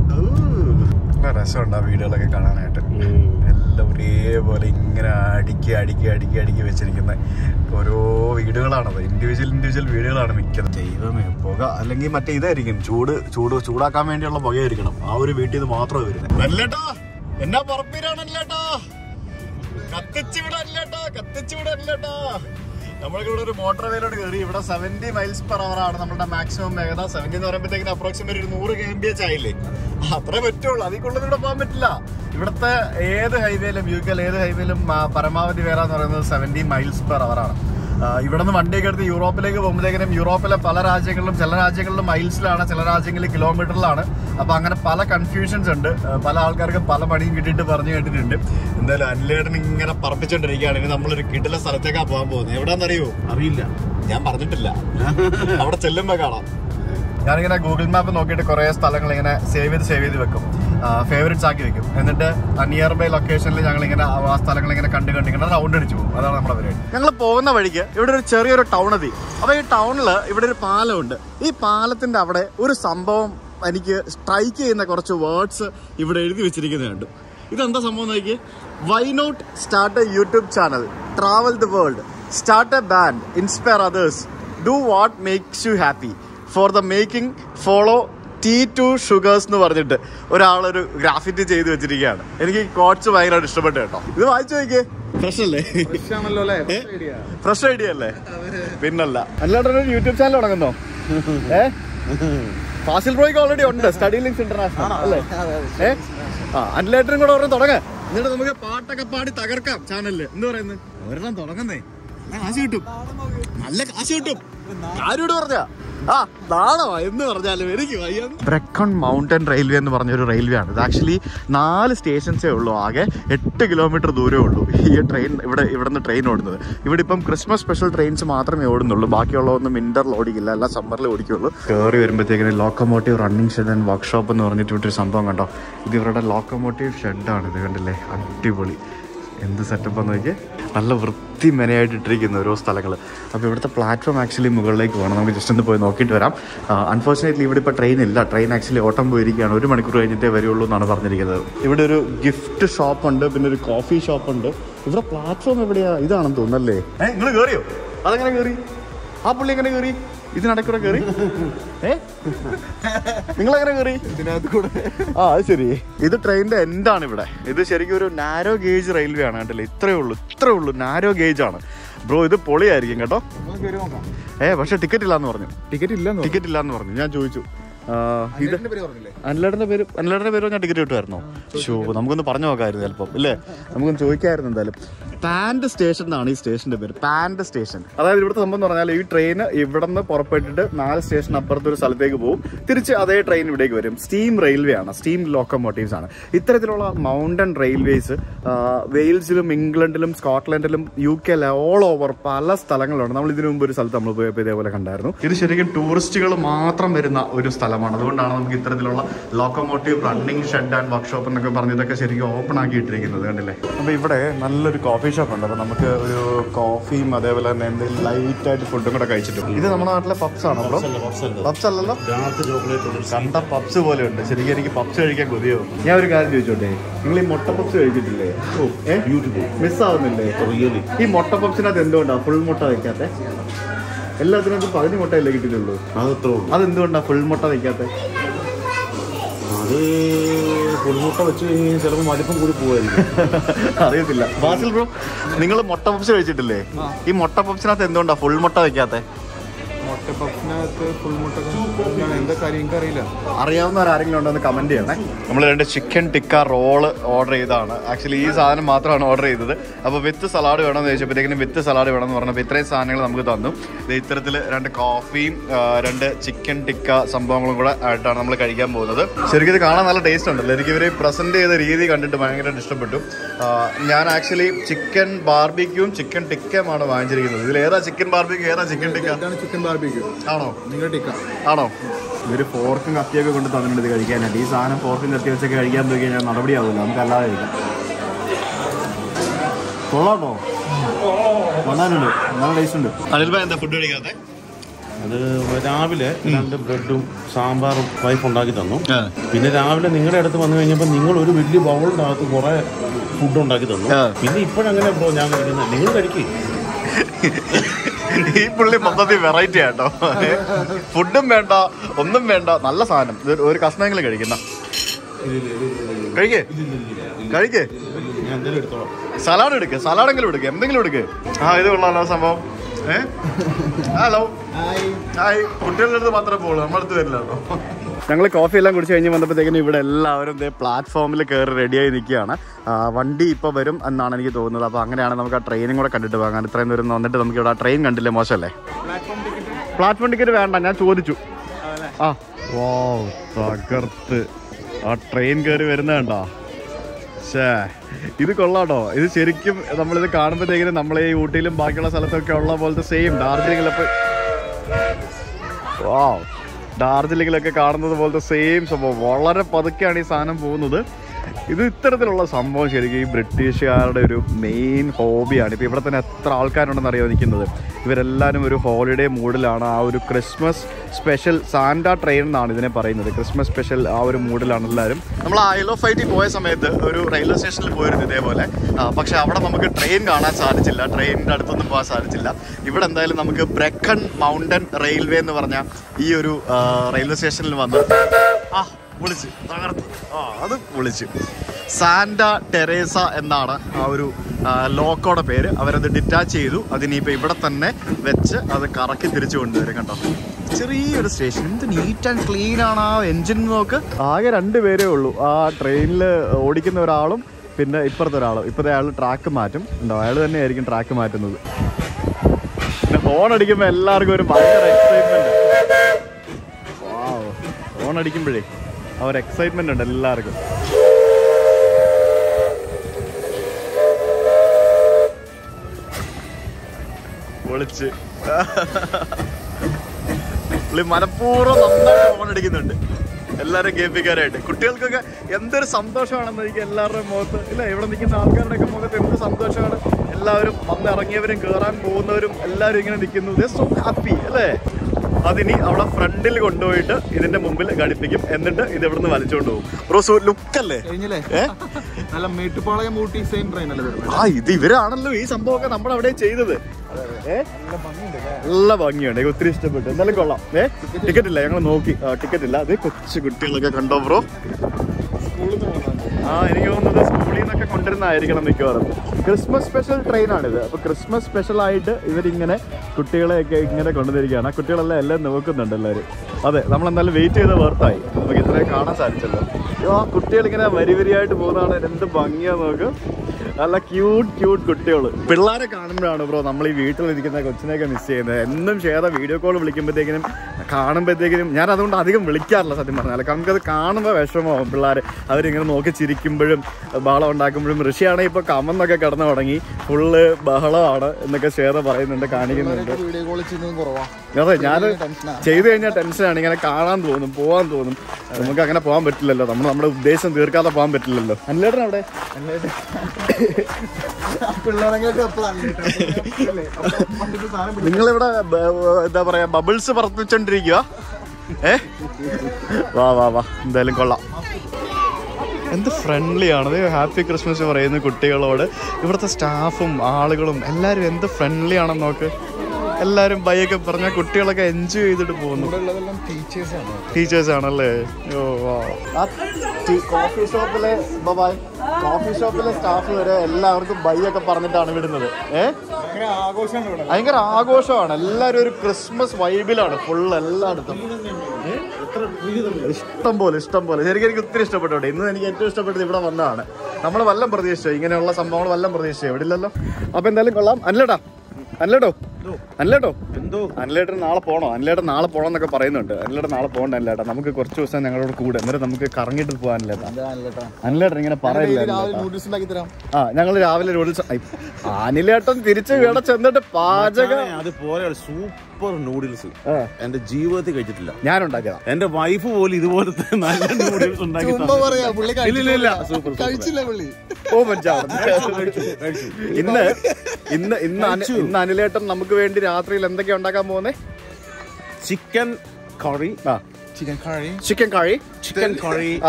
രസമുണ്ട് ആ വീടുകളൊക്കെ കാണാനായിട്ട്. എല്ലാം ഒരേപോലെ ഇങ്ങനെ അടുക്കി അടുക്കി അടുക്കി അടുക്കി വെച്ചിരിക്കുന്ന ഓരോ വീടുകളാണത്. ഇൻഡിവിജ്വൽ ഇൻഡിവിജ്വൽ വീടുകളാണ് മിക്കത്. ദൈവമേ, പുക അല്ലെങ്കിൽ മറ്റേ ഇതായിരിക്കും ചൂടാക്കാൻ വേണ്ടിയുള്ള പുകയായിരിക്കണം. ആ ഒരു വീട്ടിൽ നിന്ന് മാത്രമേ വരുന്നത്. അല്ലേട്ടാ എന്നാ പറപ്പിലാണല്ലേട്ടാ, കത്തിച്ചിവിടല്ലേട്ടാ, കത്തിച്ചിവിടല്ലേട്ടാ. നമ്മൾക്ക് ഇവിടെ ഒരു മോട്ടോർ വേയിലോട് കയറി. ഇവിടെ 70 miles per hour ആണ് നമ്മുടെ മാക്സിമം വേഗത. 70 എന്ന് പറയുമ്പോഴത്തേക്കിന് അപ്രോക്സിമേറ്റ് ഒരു 100 km/h ആയില്ലേ, അത്രേ പറ്റുള്ളൂ. അതിക്കുള്ളത് ഇവിടെ പോകാൻ പറ്റില്ല. ഇവിടുത്തെ ഏത് ഹൈവേയിലും UK-യിലെ ഏത് ഹൈവേയിലും പരമാവധി വേഗത എന്ന് പറയുന്നത് 70 miles per hour ആണ്. ഇവിടെ നിന്ന് വണ്ടിയൊക്കെ എടുത്ത് യൂറോപ്പിലേക്ക് പോകുമ്പോഴത്തേക്കും യൂറോപ്പിലെ പല രാജ്യങ്ങളിലും ചില രാജ്യങ്ങളിലും മൈൽസിലാണ്, ചില രാജ്യങ്ങളിൽ കിലോമീറ്ററിലാണ്. അപ്പോൾ അങ്ങനെ പല കൺഫ്യൂഷൻസ് ഉണ്ട്. പല ആൾക്കാർക്ക് പല പണിയും കിട്ടിയിട്ട് പറഞ്ഞു കേട്ടിട്ടുണ്ട്. എന്തായാലും അനിലേട്ടൻ ഇങ്ങനെ പറപ്പിച്ചുകൊണ്ടിരിക്കുകയാണ്. ഇനി നമ്മളൊരു കിടില സ്ഥലത്തേക്കാണ് പോകാൻ പോകുന്നത്. എവിടെയാണെന്നറിയോ? അറിയില്ല, ഞാൻ പറഞ്ഞിട്ടില്ല. അവിടെ ചെല്ലുമ്പോൾ കാണാം. ഞാനിങ്ങനെ ഗൂഗിൾ മാപ്പ് നോക്കിയിട്ട് കുറേ സ്ഥലങ്ങൾ ഇങ്ങനെ സേവ് ചെയ്ത് വെക്കും, ഫേവറേറ്റ്സ് ആക്കി വെക്കും. എന്നിട്ട് നിയർ ബൈ ലൊക്കേഷനിൽ ഞങ്ങളിങ്ങനെ ആ സ്ഥലങ്ങളിങ്ങനെ കണ്ടിങ്ങനെ റൗണ്ട് അടിച്ചു പോകും. അതാണ് നമ്മുടെ പരിപാടി. ഞങ്ങൾ പോകുന്ന വഴിക്ക് ഇവിടെ ഒരു ചെറിയൊരു ടൗൺ എത്തി. അപ്പോൾ ഈ ടൗണിൽ ഇവിടെ ഒരു പാലമുണ്ട്. ഈ പാലത്തിൻ്റെ അവിടെ ഒരു സംഭവം എനിക്ക് സ്ട്രൈക്ക് ചെയ്യുന്ന കുറച്ച് വേർഡ്സ് ഇവിടെ എഴുതി വെച്ചിരിക്കുന്നുണ്ട്. ഇതെന്താ സംഭവം നോക്കി? Why not start a YouTube channel, travel the world, start a band, inspire others, do what makes you happy, for the making follow T2 Sugars എന്ന് പറഞ്ഞിട്ട് ഒരാളൊരു ഗ്രാഫിറ്റി ചെയ്ത് വെച്ചിരിക്കുകയാണ്. എനിക്ക് കോട്സ് ഭയങ്കരമായിട്ട് ഇഷ്ടപ്പെട്ടു കേട്ടോ. ഇത് വായിച്ചു നോക്കിയേ, ഫ്രഷ് അല്ലേ? ഫ്രഷ് ഐഡിയ അല്ലേ? പിന്നല്ല. അല്ലാണ്ടൊരു യൂട്യൂബ് ചാനൽ തുടങ്ങുന്നോ? ഫാസിൽ റോയ്ക്ക് ഓൾറെഡി ഉണ്ട്, സ്റ്റഡി ലിങ്ക്സ് ഇന്റർനാഷണൽ അല്ലേ? അനിലേട്ടനും കൂടെ ഒരെണ്ണം തുടങ്ങാം. എന്നിട്ട് നമുക്ക് പാട്ടൊക്കെ പാടി തകർക്കാം ചാനലില്. എന്ത് പറയുന്നത്? ഒരെണ്ണം തുടങ്ങുന്നേ, കാശ് കിട്ടും, നല്ല കാശ് കിട്ടും. ആരോട് പറഞ്ഞ എന്ന് പറഞ്ഞാലും എനിക്ക് വയ്യ. ബ്രെക്കൺ മൗണ്ടൻ റെയിൽവേ എന്ന് പറഞ്ഞൊരു റെയിൽവേ ആണ് ഇത്. ആക്ച്വലി 4 സ്റ്റേഷൻസേ ഉള്ളൂ, ആകെ 8 km ദൂരമേ ഉള്ളൂ ഈ ട്രെയിൻ ഇവിടുന്ന് ട്രെയിൻ ഓടുന്നത്. ഇവിടെ ഇപ്പം ക്രിസ്മസ് സ്പെഷ്യൽ ട്രെയിൻസ് മാത്രമേ ഓടുന്നുള്ളൂ, ബാക്കിയുള്ളതൊന്നും വിന്ററിൽ ഓടിക്കില്ല, എല്ലാ സമ്മറിൽ ഓടിക്കുള്ളൂ. കയറി വരുമ്പോഴത്തേക്കിന് locomotive running shed and workshop എന്ന് പറഞ്ഞിട്ട് ഒരു സംഭവം കണ്ടോ. ഇത് ഇവരുടെ ലോക്കോമോട്ടീവ് ഷെഡാണ്. ഇത് കണ്ടില്ലേ, അടിപൊളി. എന്ത് സെറ്റപ്പാന്ന് നോക്കിയാൽ നല്ല വൃത്തി മെനയായിട്ടിട്ടിരിക്കുന്ന ഓരോ സ്ഥലങ്ങൾ. അപ്പോൾ ഇവിടുത്തെ പ്ലാറ്റ്ഫോം ആക്ച്വലി മുകളിലേക്ക് പോകണം. നമുക്ക് ജസ്റ്റ് ഒന്ന് പോയി നോക്കിയിട്ട് വരാം. അൺഫോർച്യുനേറ്റ്ലി ഇവിടെ ഇപ്പോൾ ട്രെയിൻ ഇല്ല. ട്രെയിൻ ആക്ച്വലി ഓട്ടം പോയിരിക്കുകയാണ്. 1 മണിക്കൂർ കഴിഞ്ഞിട്ടേ വരുള്ളൂ എന്നാണ് പറഞ്ഞിരിക്കുന്നത്. ഇവിടെ ഒരു ഗിഫ്റ്റ് ഷോപ്പുണ്ട്, പിന്നെ ഒരു കോഫി ഷോപ്പുണ്ട്. ഇവിടെ പ്ലാറ്റ്ഫോം എവിടെയാണ്? ഇതാണെന്ന് തോന്നുന്നല്ലേ? നിങ്ങൾ കയറിയോ? അതെങ്ങനെ കയറി? ആ പുള്ളി എങ്ങനെ കയറി? ഇതിനടക്കൂടെ കയറി? നിങ്ങളെങ്ങനെ കയറി ഇതിനകത്ത് കൂടെ? ആ ശരി. ഇത് ട്രെയിനിന്റെ എന്താണ് ഇവിടെ? ഇത് ശരിക്കും ഒരു നാരോ ഗേജ് റെയിൽവേ ആണ്. കണ്ടില്ലേ, ഇത്രേ ഉള്ളൂ, നാരോ ഗേജ് ആണ് ബ്രോ. ഇത് പൊളിയായിരിക്കും കേട്ടോ. പക്ഷെ ടിക്കറ്റ് ഇല്ലാന്ന് പറഞ്ഞു. ഞാൻ ചോദിച്ചു, ഇത് അനിലേട്ടന്റെ പേരോ ഞാൻ ടിക്കറ്റ് കിട്ടുമായിരുന്നോ? ഷോ, നമുക്കൊന്ന് പറഞ്ഞു നോക്കാമായിരുന്നു ചിലപ്പോൾ അല്ലേ, നമുക്കൊന്ന് ചോദിക്കാമായിരുന്നു. എന്തായാലും പാൻഡ് സ്റ്റേഷൻ എന്നാണ് ഈ സ്റ്റേഷന്റെ പേര്, പാൻഡ് സ്റ്റേഷൻ. അതായത് ഇവിടുത്തെ സംഭവം എന്ന് പറഞ്ഞാൽ ഈ ട്രെയിൻ ഇവിടെ നിന്ന് പുറപ്പെട്ടിട്ട് 4 സ്റ്റേഷൻ അപ്പുറത്തൊരു സ്ഥലത്തേക്ക് പോകും, തിരിച്ച് അതേ ട്രെയിൻ ഇവിടേക്ക് വരും. സ്റ്റീം റെയിൽവേ ആണ്, സ്റ്റീം ലോക്കോമോട്ടീവ്സ് ആണ്. ഇത്തരത്തിലുള്ള മൗണ്ടൻ റെയിൽവേസ് വെയിൽസിലും ഇംഗ്ലണ്ടിലും സ്കോട്ട്ലൻഡിലും UK-യിലെ ഓൾ ഓവർ പല സ്ഥലങ്ങളുണ്ട്. നമ്മൾ ഇതിനു മുമ്പ് ഒരു സ്ഥലത്ത് നമ്മൾ പോയപ്പോൾ ഇതേപോലെ കണ്ടായിരുന്നു. ഇത് ശരിക്കും ടൂറിസ്റ്റുകൾ മാത്രം വരുന്ന ഒരു സ്ഥലമാണ്. അതുകൊണ്ടാണ് നമുക്ക് ഇത്തരത്തിലുള്ള locomotive running shed and workshop എന്നൊക്കെ പറഞ്ഞ് ഇതൊക്കെ ശരിക്കും ഓപ്പൺ ആക്കിയിട്ടിരിക്കുന്നത് കണ്ടില്ലേ. അപ്പോൾ ഇവിടെ നല്ലൊരു കോഫി ഷോപ്പുണ്ട്. അപ്പോൾ നമുക്ക് ഒരു കോഫിയും അതേപോലെ തന്നെ എന്തെങ്കിലും ലൈറ്റായിട്ട് ഫുഡും കൂടെ കഴിച്ചിട്ടുണ്ട്. ഇത് നമ്മുടെ നാട്ടിലെ പബ്സ് ആണ്. പബ്സ് അല്ലല്ലോ, കണ്ട പബ്സ് പോലെ ഉണ്ട്. ശരിക്കും എനിക്ക് പബ്സ് കഴിക്കാൻ കൊതിയോ. ഞാൻ ഒരു കാര്യം ചോദിച്ചോട്ടെ, നിങ്ങൾ ഈ മുട്ട പബ്സ് കഴിച്ചിട്ടില്ലേ? മിസ്സാവുന്നില്ലേ? ഈ മുട്ട പബ്സിനകത്ത് എന്തുകൊണ്ടാണ് ഫുൾ മുട്ട വയ്ക്കാത്ത? എല്ലാത്തിനും പകുതി മുട്ടയല്ലേ കിട്ടിയിട്ടുള്ളൂ, അതെന്തുകൊണ്ടാണ് ഫുൾ മുട്ട വയ്ക്കാത്ത? അറിയത്തില്ല. ബാസിൽ ബ്രോ, നിങ്ങൾ മൊട്ട പപ്സ് കഴിച്ചിട്ടില്ലേ? ഈ മൊട്ട പപ്സിനകത്ത് എന്തുകൊണ്ടാ ഫുൾ മുട്ട വെക്കാത്ത? അറിയാവുന്നവരാരെങ്കിലും ഉണ്ടോ എന്ന് കമന്റ് ചെയ്യണേ. നമ്മൾ രണ്ട് ചിക്കൻ ടിക്ക റോള് ഓർഡർ ചെയ്താണ്. ആക്ച്വലി ഈ സാധനം മാത്രമാണ് ഓർഡർ ചെയ്തത്. അപ്പോൾ വിത്ത് സലാഡ് വേണമെന്ന് ചോദിച്ചപ്പോഴത്തേക്കും വിത്ത് സലാഡ് വേണമെന്ന് പറഞ്ഞപ്പോൾ ഇത്രയും സാധനങ്ങൾ നമുക്ക് തന്നു. ഇത്തരത്തിൽ രണ്ട് കോഫിയും രണ്ട് ചിക്കൻ ടിക്ക സംഭവങ്ങളും കൂടെ ആയിട്ടാണ് നമ്മൾ കഴിക്കാൻ പോകുന്നത്. ശരിക്കും ഇത് കാണാൻ നല്ല ടേസ്റ്റ് ഉണ്ടല്ലോ. എനിക്ക് ഇവർ പ്രസന്റ് ചെയ്ത രീതി കണ്ടിട്ട് ഭയങ്കരമായിട്ട് ഇഷ്ടപ്പെട്ടു. ഞാൻ ആക്ച്വലി ചിക്കൻ ബാർബിക്യൂം ചിക്കൻ ടിക്കയുമാണ് വാങ്ങിച്ചിരിക്കുന്നത്. ഇതിൽ ഏതാ ചിക്കൻ ബാർബിക്യൂ, ഏതാ ചിക്കൻ ടിക്ക? ചിക്കൻ ആണോ? നിങ്ങൾ ടിക്ക ആണോ? ഇവര് ഫോർക്കും കത്തിയൊക്കെ കൊണ്ട് തന്നിട്ടുണ്ട് ഇത് കഴിക്കാനായിട്ട്. ഈ സാധനം ഫോർക്കും കത്തി വെച്ചൊക്കെ കഴിക്കാൻ പോയി കഴിഞ്ഞാൽ നടപടിയാവില്ല, നമുക്ക് അല്ലാതെ കഴിക്കാം. കൊള്ളാട്ടോ, കൊള്ളാനുണ്ട്, നല്ല ടേസ്റ്റ് ഉണ്ട്. അനിൽ ഭായ് എന്താ ഫുഡ് കഴിക്കാത്ത? അത് രാവിലെ രണ്ട് ബ്രെഡും സാമ്പാറും വൈഫ് ഉണ്ടാക്കി തന്നു. പിന്നെ രാവിലെ നിങ്ങളുടെ അടുത്ത് വന്നു കഴിഞ്ഞപ്പോൾ നിങ്ങൾ ഒരു വലിയ ബൗളിൻ്റെ അകത്ത് കുറെ ഫുഡ് ഉണ്ടാക്കി തന്നു. പിന്നെ ഇപ്പോഴങ്ങനെ ഞാൻ കഴിക്കുന്നത്, നിങ്ങൾ കഴിക്കും. ഈ പുള്ളി മൊത്തത്തിൽ വെറൈറ്റി ആട്ടോ. ഫുഡും വേണ്ട, ഒന്നും വേണ്ട, നല്ല സാധനം. ഒരു കഷ്ണമെങ്കിലും കഴിക്കണ്ട, കഴിക്കേ കഴിക്കേ. സലാഡ് എടുക്കുക, സലാഡെങ്കിലും എടുക്കുക, എന്തെങ്കിലും എടുക്കുക. ആ ഇത് കൊള്ളാലോ സംഭവം. Hello hi. കുട്ടികളുടെ അടുത്ത് മാത്രമേ പോകുള്ളൂ, നമ്മളടുത്ത് വരില്ല കേട്ടോ. ഞങ്ങൾ കോഫി എല്ലാം കുടിച്ച് കഴിഞ്ഞ് വന്നപ്പോഴത്തേക്കിനും ഇവിടെ എല്ലാവരും ഇതേ പ്ലാറ്റ്ഫോമിൽ കയറി റെഡിയായി നിൽക്കുകയാണ്. വണ്ടി ഇപ്പോൾ വരും എന്നാണ് എനിക്ക് തോന്നുന്നത്. അപ്പോൾ അങ്ങനെയാണ് നമുക്ക് ആ ട്രെയിനും കൂടെ കണ്ടിട്ട് പോകാൻ. ഇത്രയും ദൂരം വന്നിട്ട് നമുക്ക് ഇവിടെ ആ ട്രെയിൻ കണ്ടില്ലേ, മോശമല്ലേ? പ്ലാറ്റ്ഫോം ടിക്കറ്റ് വേണ്ട, ഞാൻ ചോദിച്ചു. ആ ഓ തകർത്ത് ആ ട്രെയിൻ കയറി വരുന്നതുണ്ടോ? ശേ ഇത് കൊള്ളാട്ടോ. ഇത് ശരിക്കും നമ്മളിത് കാണുമ്പോഴത്തേക്കിനും നമ്മളെ ഈ ഊട്ടിയിലും ബാക്കിയുള്ള സ്ഥലത്തൊക്കെ ഉള്ള പോലത്തെ സെയിം ഡാർജിലിംഗിലൊക്കെ വാ ഡാർജിലിംഗിലൊക്കെ കാണുന്നത് പോലത്തെ സെയിം സംഭവം. വളരെ പതുക്കെയാണ് ഈ സാധനം പോകുന്നത്. ഇത് ഇത്തരത്തിലുള്ള സംഭവം ശരിക്കും ഈ ബ്രിട്ടീഷുകാരുടെ ഒരു മെയിൻ ഹോബിയാണ്. ഇപ്പോൾ ഇവിടെ തന്നെ എത്ര ആൾക്കാരുണ്ടെന്ന് അറിയാൻ നിൽക്കുന്നത്. ഇവരെല്ലാവരും ഒരു ഹോളിഡേ മൂഡിലാണ്. ആ ഒരു ക്രിസ്മസ് സ്പെഷ്യൽ സാന്റാ ട്രെയിൻ എന്നാണ് ഇതിനെ പറയുന്നത്. ക്രിസ്മസ് സ്പെഷ്യൽ ആ ഒരു മൂഡിലാണ് എല്ലാവരും. നമ്മൾ ഐൽ ഓഫ് വൈറ്റിൽ പോയ സമയത്ത് ഒരു റെയിൽവേ സ്റ്റേഷനിൽ പോയിരുന്നു ഇതേപോലെ. പക്ഷേ അവിടെ നമുക്ക് ട്രെയിൻ കാണാൻ സാധിച്ചില്ല, ട്രെയിനിൻ്റെ അടുത്തൊന്നും പോകാൻ സാധിച്ചില്ല. ഇവിടെ എന്തായാലും നമുക്ക് ബ്രെക്കൺ മൗണ്ടൻ റെയിൽവേ എന്ന് പറഞ്ഞ ഈ ഒരു റെയിൽവേ സ്റ്റേഷനിൽ വന്ന് ആ വിളിച്ച് തകർത്ത് ആ അത് വിളിച്ച് സാന്റ ടെരേസ എന്നാണ് ആ ഒരു ലോക്കോടെ പേര്. അവരത് ഡിറ്റാച്ച് ചെയ്തു. അതിനിപ്പോൾ ഇവിടെ തന്നെ വെച്ച് അത് കറക്കി തിരിച്ചു കൊണ്ടുവരും. കണ്ടോ, ചെറിയൊരു സ്റ്റേഷൻ, എന്ത് നീറ്റ് ആൻഡ് ക്ലീൻ ആണ്. ആ എൻജിൻ നോക്ക്. ആകെ രണ്ട് പേരേ ഉള്ളൂ ആ ട്രെയിനിൽ ഓടിക്കുന്ന, ഒരാളും പിന്നെ ഇപ്പുറത്തെ ഒരാളും. ഇപ്പോഴത്തെ അയാൾ ട്രാക്ക് മാറ്റും, ഉണ്ടോ? അയാൾ തന്നെ ആയിരിക്കും ട്രാക്ക് മാറ്റുന്നത്. പിന്നെ ഹോണടിക്കുമ്പോൾ എല്ലാവർക്കും ഒരു ഭയങ്കര എക്സൈറ്റ്മെൻറ്റ്. ഹോണടിക്കുമ്പോഴേ ആ ഒരു എക്സൈറ്റ്മെൻ്റ് ഉണ്ട് എല്ലാവർക്കും. വിളിച്ച് മനഃപൂർവ്വം നന്നായിട്ട് ഫോണടിക്കുന്നുണ്ട് എല്ലാവരും ഗെയിമിക്കാരായിട്ട്. കുട്ടികൾക്കൊക്കെ എന്തൊരു സന്തോഷമാണെന്ന് എനിക്ക് എല്ലാവരുടെയും മുഖത്ത്, ഇല്ല ഇവിടെ നിൽക്കുന്ന ആൾക്കാരുടെയൊക്കെ മുഖത്ത് എന്ത് സന്തോഷമാണ്. എല്ലാവരും വന്ന് ഇറങ്ങിയവരും കയറാൻ പോകുന്നവരും എല്ലാവരും ഇങ്ങനെ നിൽക്കുന്നത്. ദേ സോ ഹാപ്പി അല്ലേ? അതിനി അവിടെ ഫ്രണ്ടിൽ കൊണ്ടുപോയിട്ട് ഇതിന്റെ മുമ്പിൽ ഘടിപ്പിക്കും. എന്നിട്ട് ഇത് ഇവിടുന്ന് വലിച്ചോണ്ട് പോകും. ലുക്കല്ലേ? ആ ഇത് ഇവരാണല്ലോ ഈ സംഭവമൊക്കെ നമ്മുടെ അവിടെ ചെയ്തത്. നല്ല ഭംഗിയുണ്ട്, ഒത്തിരി ഇഷ്ടപ്പെട്ടു. എന്നാലും കൊള്ളാം. ടിക്കറ്റ് ഇല്ല, ഞങ്ങൾ നോക്കി ടിക്കറ്റ് ഇല്ല. അത് കൊച്ചു കുട്ടികളൊക്കെ കണ്ടോ ബ്രോ? ആ എനിക്ക് തോന്നുന്നത് സ്കൂളിൽ നിന്നൊക്കെ കൊണ്ടുവരുന്നതായിരിക്കണം മിക്കവാറും. ക്രിസ്മസ് സ്പെഷ്യൽ ട്രെയിനാണിത്. അപ്പോൾ ക്രിസ്മസ് സ്പെഷ്യലായിട്ട് ഇവരിങ്ങനെ കുട്ടികളെയൊക്കെ ഇങ്ങനെ കൊണ്ടുവന്നിരിക്കുകയാണ്. കുട്ടികളെല്ലാം എല്ലാം നോക്കുന്നുണ്ട് എല്ലാവരും. അതെ, നമ്മളെന്തായാലും വെയിറ്റ് ചെയ്ത വർത്തായി. നമുക്ക് ഇത്രയും കാണാൻ സാധിച്ചല്ലോ. ആ കുട്ടികളിങ്ങനെ വരി വരിയായിട്ട് പോകുന്നതാണ്. എന്ത് ഭംഗിയാ നോക്ക്, നല്ല ക്യൂട്ട് ക്യൂട്ട് കുട്ടികൾ. പിള്ളേരെ കാണുമ്പോഴാണ് ബ്രോ നമ്മൾ ഈ വീട്ടിലിരിക്കുന്ന കൊച്ചിനെയൊക്കെ മിസ് ചെയ്യുന്നത്. എന്നും ഷെയർ വീഡിയോ കോൾ വിളിക്കുമ്പോഴത്തേക്കിനും കാണുമ്പോഴത്തേക്കിനും ഞാൻ അതുകൊണ്ട് അധികം വിളിക്കാറില്ല സത്യം പറഞ്ഞാൽ. നമുക്കത് കാണുമ്പോൾ വിഷമമാകും. പിള്ളേർ അവരിങ്ങനെ നോക്കി ചിരിക്കുമ്പോഴും ബഹളം ഉണ്ടാക്കുമ്പോഴും. ഋഷിയാണെങ്കിൽ ഇപ്പോൾ കമന്നൊക്കെ കിടന്നു തുടങ്ങി, ഫുള്ള് ബഹളമാണ് എന്നൊക്കെ ഷെയർ പറയുന്നുണ്ട്, കാണിക്കുന്നുണ്ട്. അതെ, ഞാൻ ചെയ്തു കഴിഞ്ഞാൽ ടെൻഷനാണ്. ഇങ്ങനെ കാണാൻ തോന്നും, പോകാൻ തോന്നും. നമുക്ക് അങ്ങനെ പോകാൻ പറ്റില്ലല്ലോ, നമ്മൾ നമ്മുടെ ഉദ്ദേശം തീർക്കാതെ പോകാൻ പറ്റില്ലല്ലോ. അനിലേട്ടൻ അവിടെ നിങ്ങളിവിടെ എന്താ പറയാ ബബിൾസ് പറപ്പിച്ചോണ്ടിരിക്കുക. വാ വാ വാ, എന്തായാലും കൊള്ളാം. എന്ത് ഫ്രണ്ട്ലി ആണ്. ഹാപ്പി ക്രിസ്മസ് പറയുന്ന കുട്ടികളോട് ഇവിടുത്തെ സ്റ്റാഫും ആളുകളും എല്ലാവരും എന്ത് ഫ്രണ്ട്ലി ആണെന്ന് നോക്ക്. എല്ലാരും ബൈ ഒക്കെ പറഞ്ഞ കുട്ടികളൊക്കെ എൻജോയ് ചെയ്തിട്ട് പോകുന്നു. ടീച്ചേഴ്സ് ആണല്ലേ? ഓ കോഫി ഷോപ്പിലെ ബബായ് കോഫി ഷോപ്പിലെ സ്റ്റാഫ് വരെ എല്ലാവർക്കും ബൈ ഒക്കെ പറഞ്ഞിട്ടാണ് വിടുന്നത്. ഭയങ്കര ആഘോഷമാണ്. എല്ലാവരും ഒരു ക്രിസ്മസ് വൈബിലാണ് ഫുൾ എല്ലായിടത്തും. ഇഷ്ടം പോലെ ശരിക്കും എനിക്ക് ഒത്തിരി ഇഷ്ടപ്പെട്ടോട്ടെ. ഇന്ന് എനിക്ക് ഏറ്റവും ഇഷ്ടപ്പെട്ടത് ഇവിടെ വന്നതാണ്. നമ്മൾ വല്ലം പ്രതീക്ഷിച്ചോ ഇങ്ങനെയുള്ള സംഭവങ്ങൾ? വല്ലം പ്രതീക്ഷിച്ചോ? എവിടെയില്ലല്ലോ. അപ്പൊ എന്തായാലും കൊള്ളാം. അനിലേട്ടൻ നാളെ പോകണോ? അനിലേട്ടൻ നാളെ പോകണം എന്നൊക്കെ പറയുന്നുണ്ട്. അനിലേട്ടൻ നാളെ പോകണ്ട അനിലേട്ടാ, നമുക്ക് കുറച്ച് ദിവസം ഞങ്ങളോട് കൂടെ എന്നിട്ട് നമുക്ക് കറങ്ങിയിട്ട് പോകാനല്ലേ? അനിലേട്ടൻ ഇങ്ങനെ പറയില്ല. ആ ഞങ്ങൾ രാവിലെ അനിലേട്ടൻ തിരിച്ച് ഇവിടെ ചെന്നിട്ട് പാചകം അതുപോലെ സൂപ്പർ നൂഡിൽസ് എന്റെ ജീവിതത്തിൽ കഴിച്ചിട്ടില്ല. ഞാൻ ഉണ്ടാക്കിയതാ. എന്റെ വൈഫ് പോലും ഇതുപോലത്തെ നല്ല നൂഡിൽസ് ഉണ്ടാക്കി. ഇന്ന് അനിലേട്ടൻ നമുക്ക് വേണ്ടി രാത്രിയിൽ എന്തൊക്കെയാ ഉണ്ടാക്കാൻ പോകുന്നത്? Chicken curry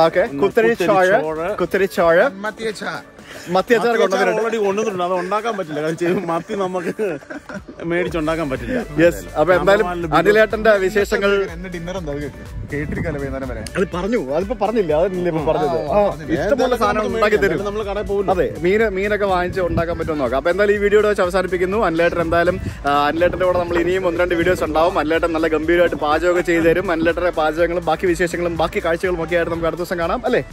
okay. കുത്തരി ചോറ് മത്തിയച്ചാർ കൊണ്ടുവന്നിട്ടുണ്ട്. അത് ഉണ്ടാക്കാൻ പറ്റില്ല. മത്തി നമുക്ക് മേടിച്ചുണ്ടാക്കാൻ പറ്റില്ല. യെസ്. അപ്പൊ എന്തായാലും അനിലേട്ടന്റെ വിശേഷങ്ങൾ പറഞ്ഞു. അതിപ്പോ പറഞ്ഞില്ല, അതല്ലേ പറഞ്ഞത്? ഇഷ്ടമുള്ള സാധനങ്ങൾ ഉണ്ടാക്കി തരും. അതെ, മീനൊക്കെ വാങ്ങിച്ച് ഉണ്ടാക്കാൻ പറ്റുമെന്ന് നോക്കാം. അപ്പൊ എന്തായാലും ഈ വീഡിയോ വെച്ച് അവസാനിപ്പിക്കുന്നു. അനിലേട്ടൻ എന്തായാലും അനിലേട്ടന്റെ കൂടെ നമ്മൾ ഇനിയും ഒന്ന് രണ്ട് വീഡിയോസ് ഉണ്ടാവും. അനിലേട്ടൻ നല്ല ഗംഭീരമായിട്ട് പാചകമൊക്കെ ചെയ്തു തരും. അനിലേട്ടന്റെ പാചകങ്ങളും ബാക്കി വിശേഷങ്ങളും ബാക്കി കാഴ്ചകളും ഒക്കെ ആയിട്ട് നമുക്ക് അടുത്ത ദിവസം കാണാം, അല്ലേ?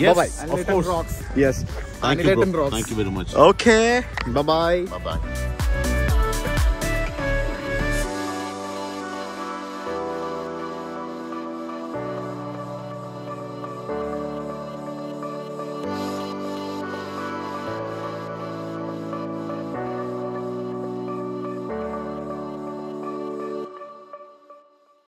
Yes, bye bye. Of course. Yes. Aniletan rocks. Thank you very much. Okay. Bye bye. Bye bye.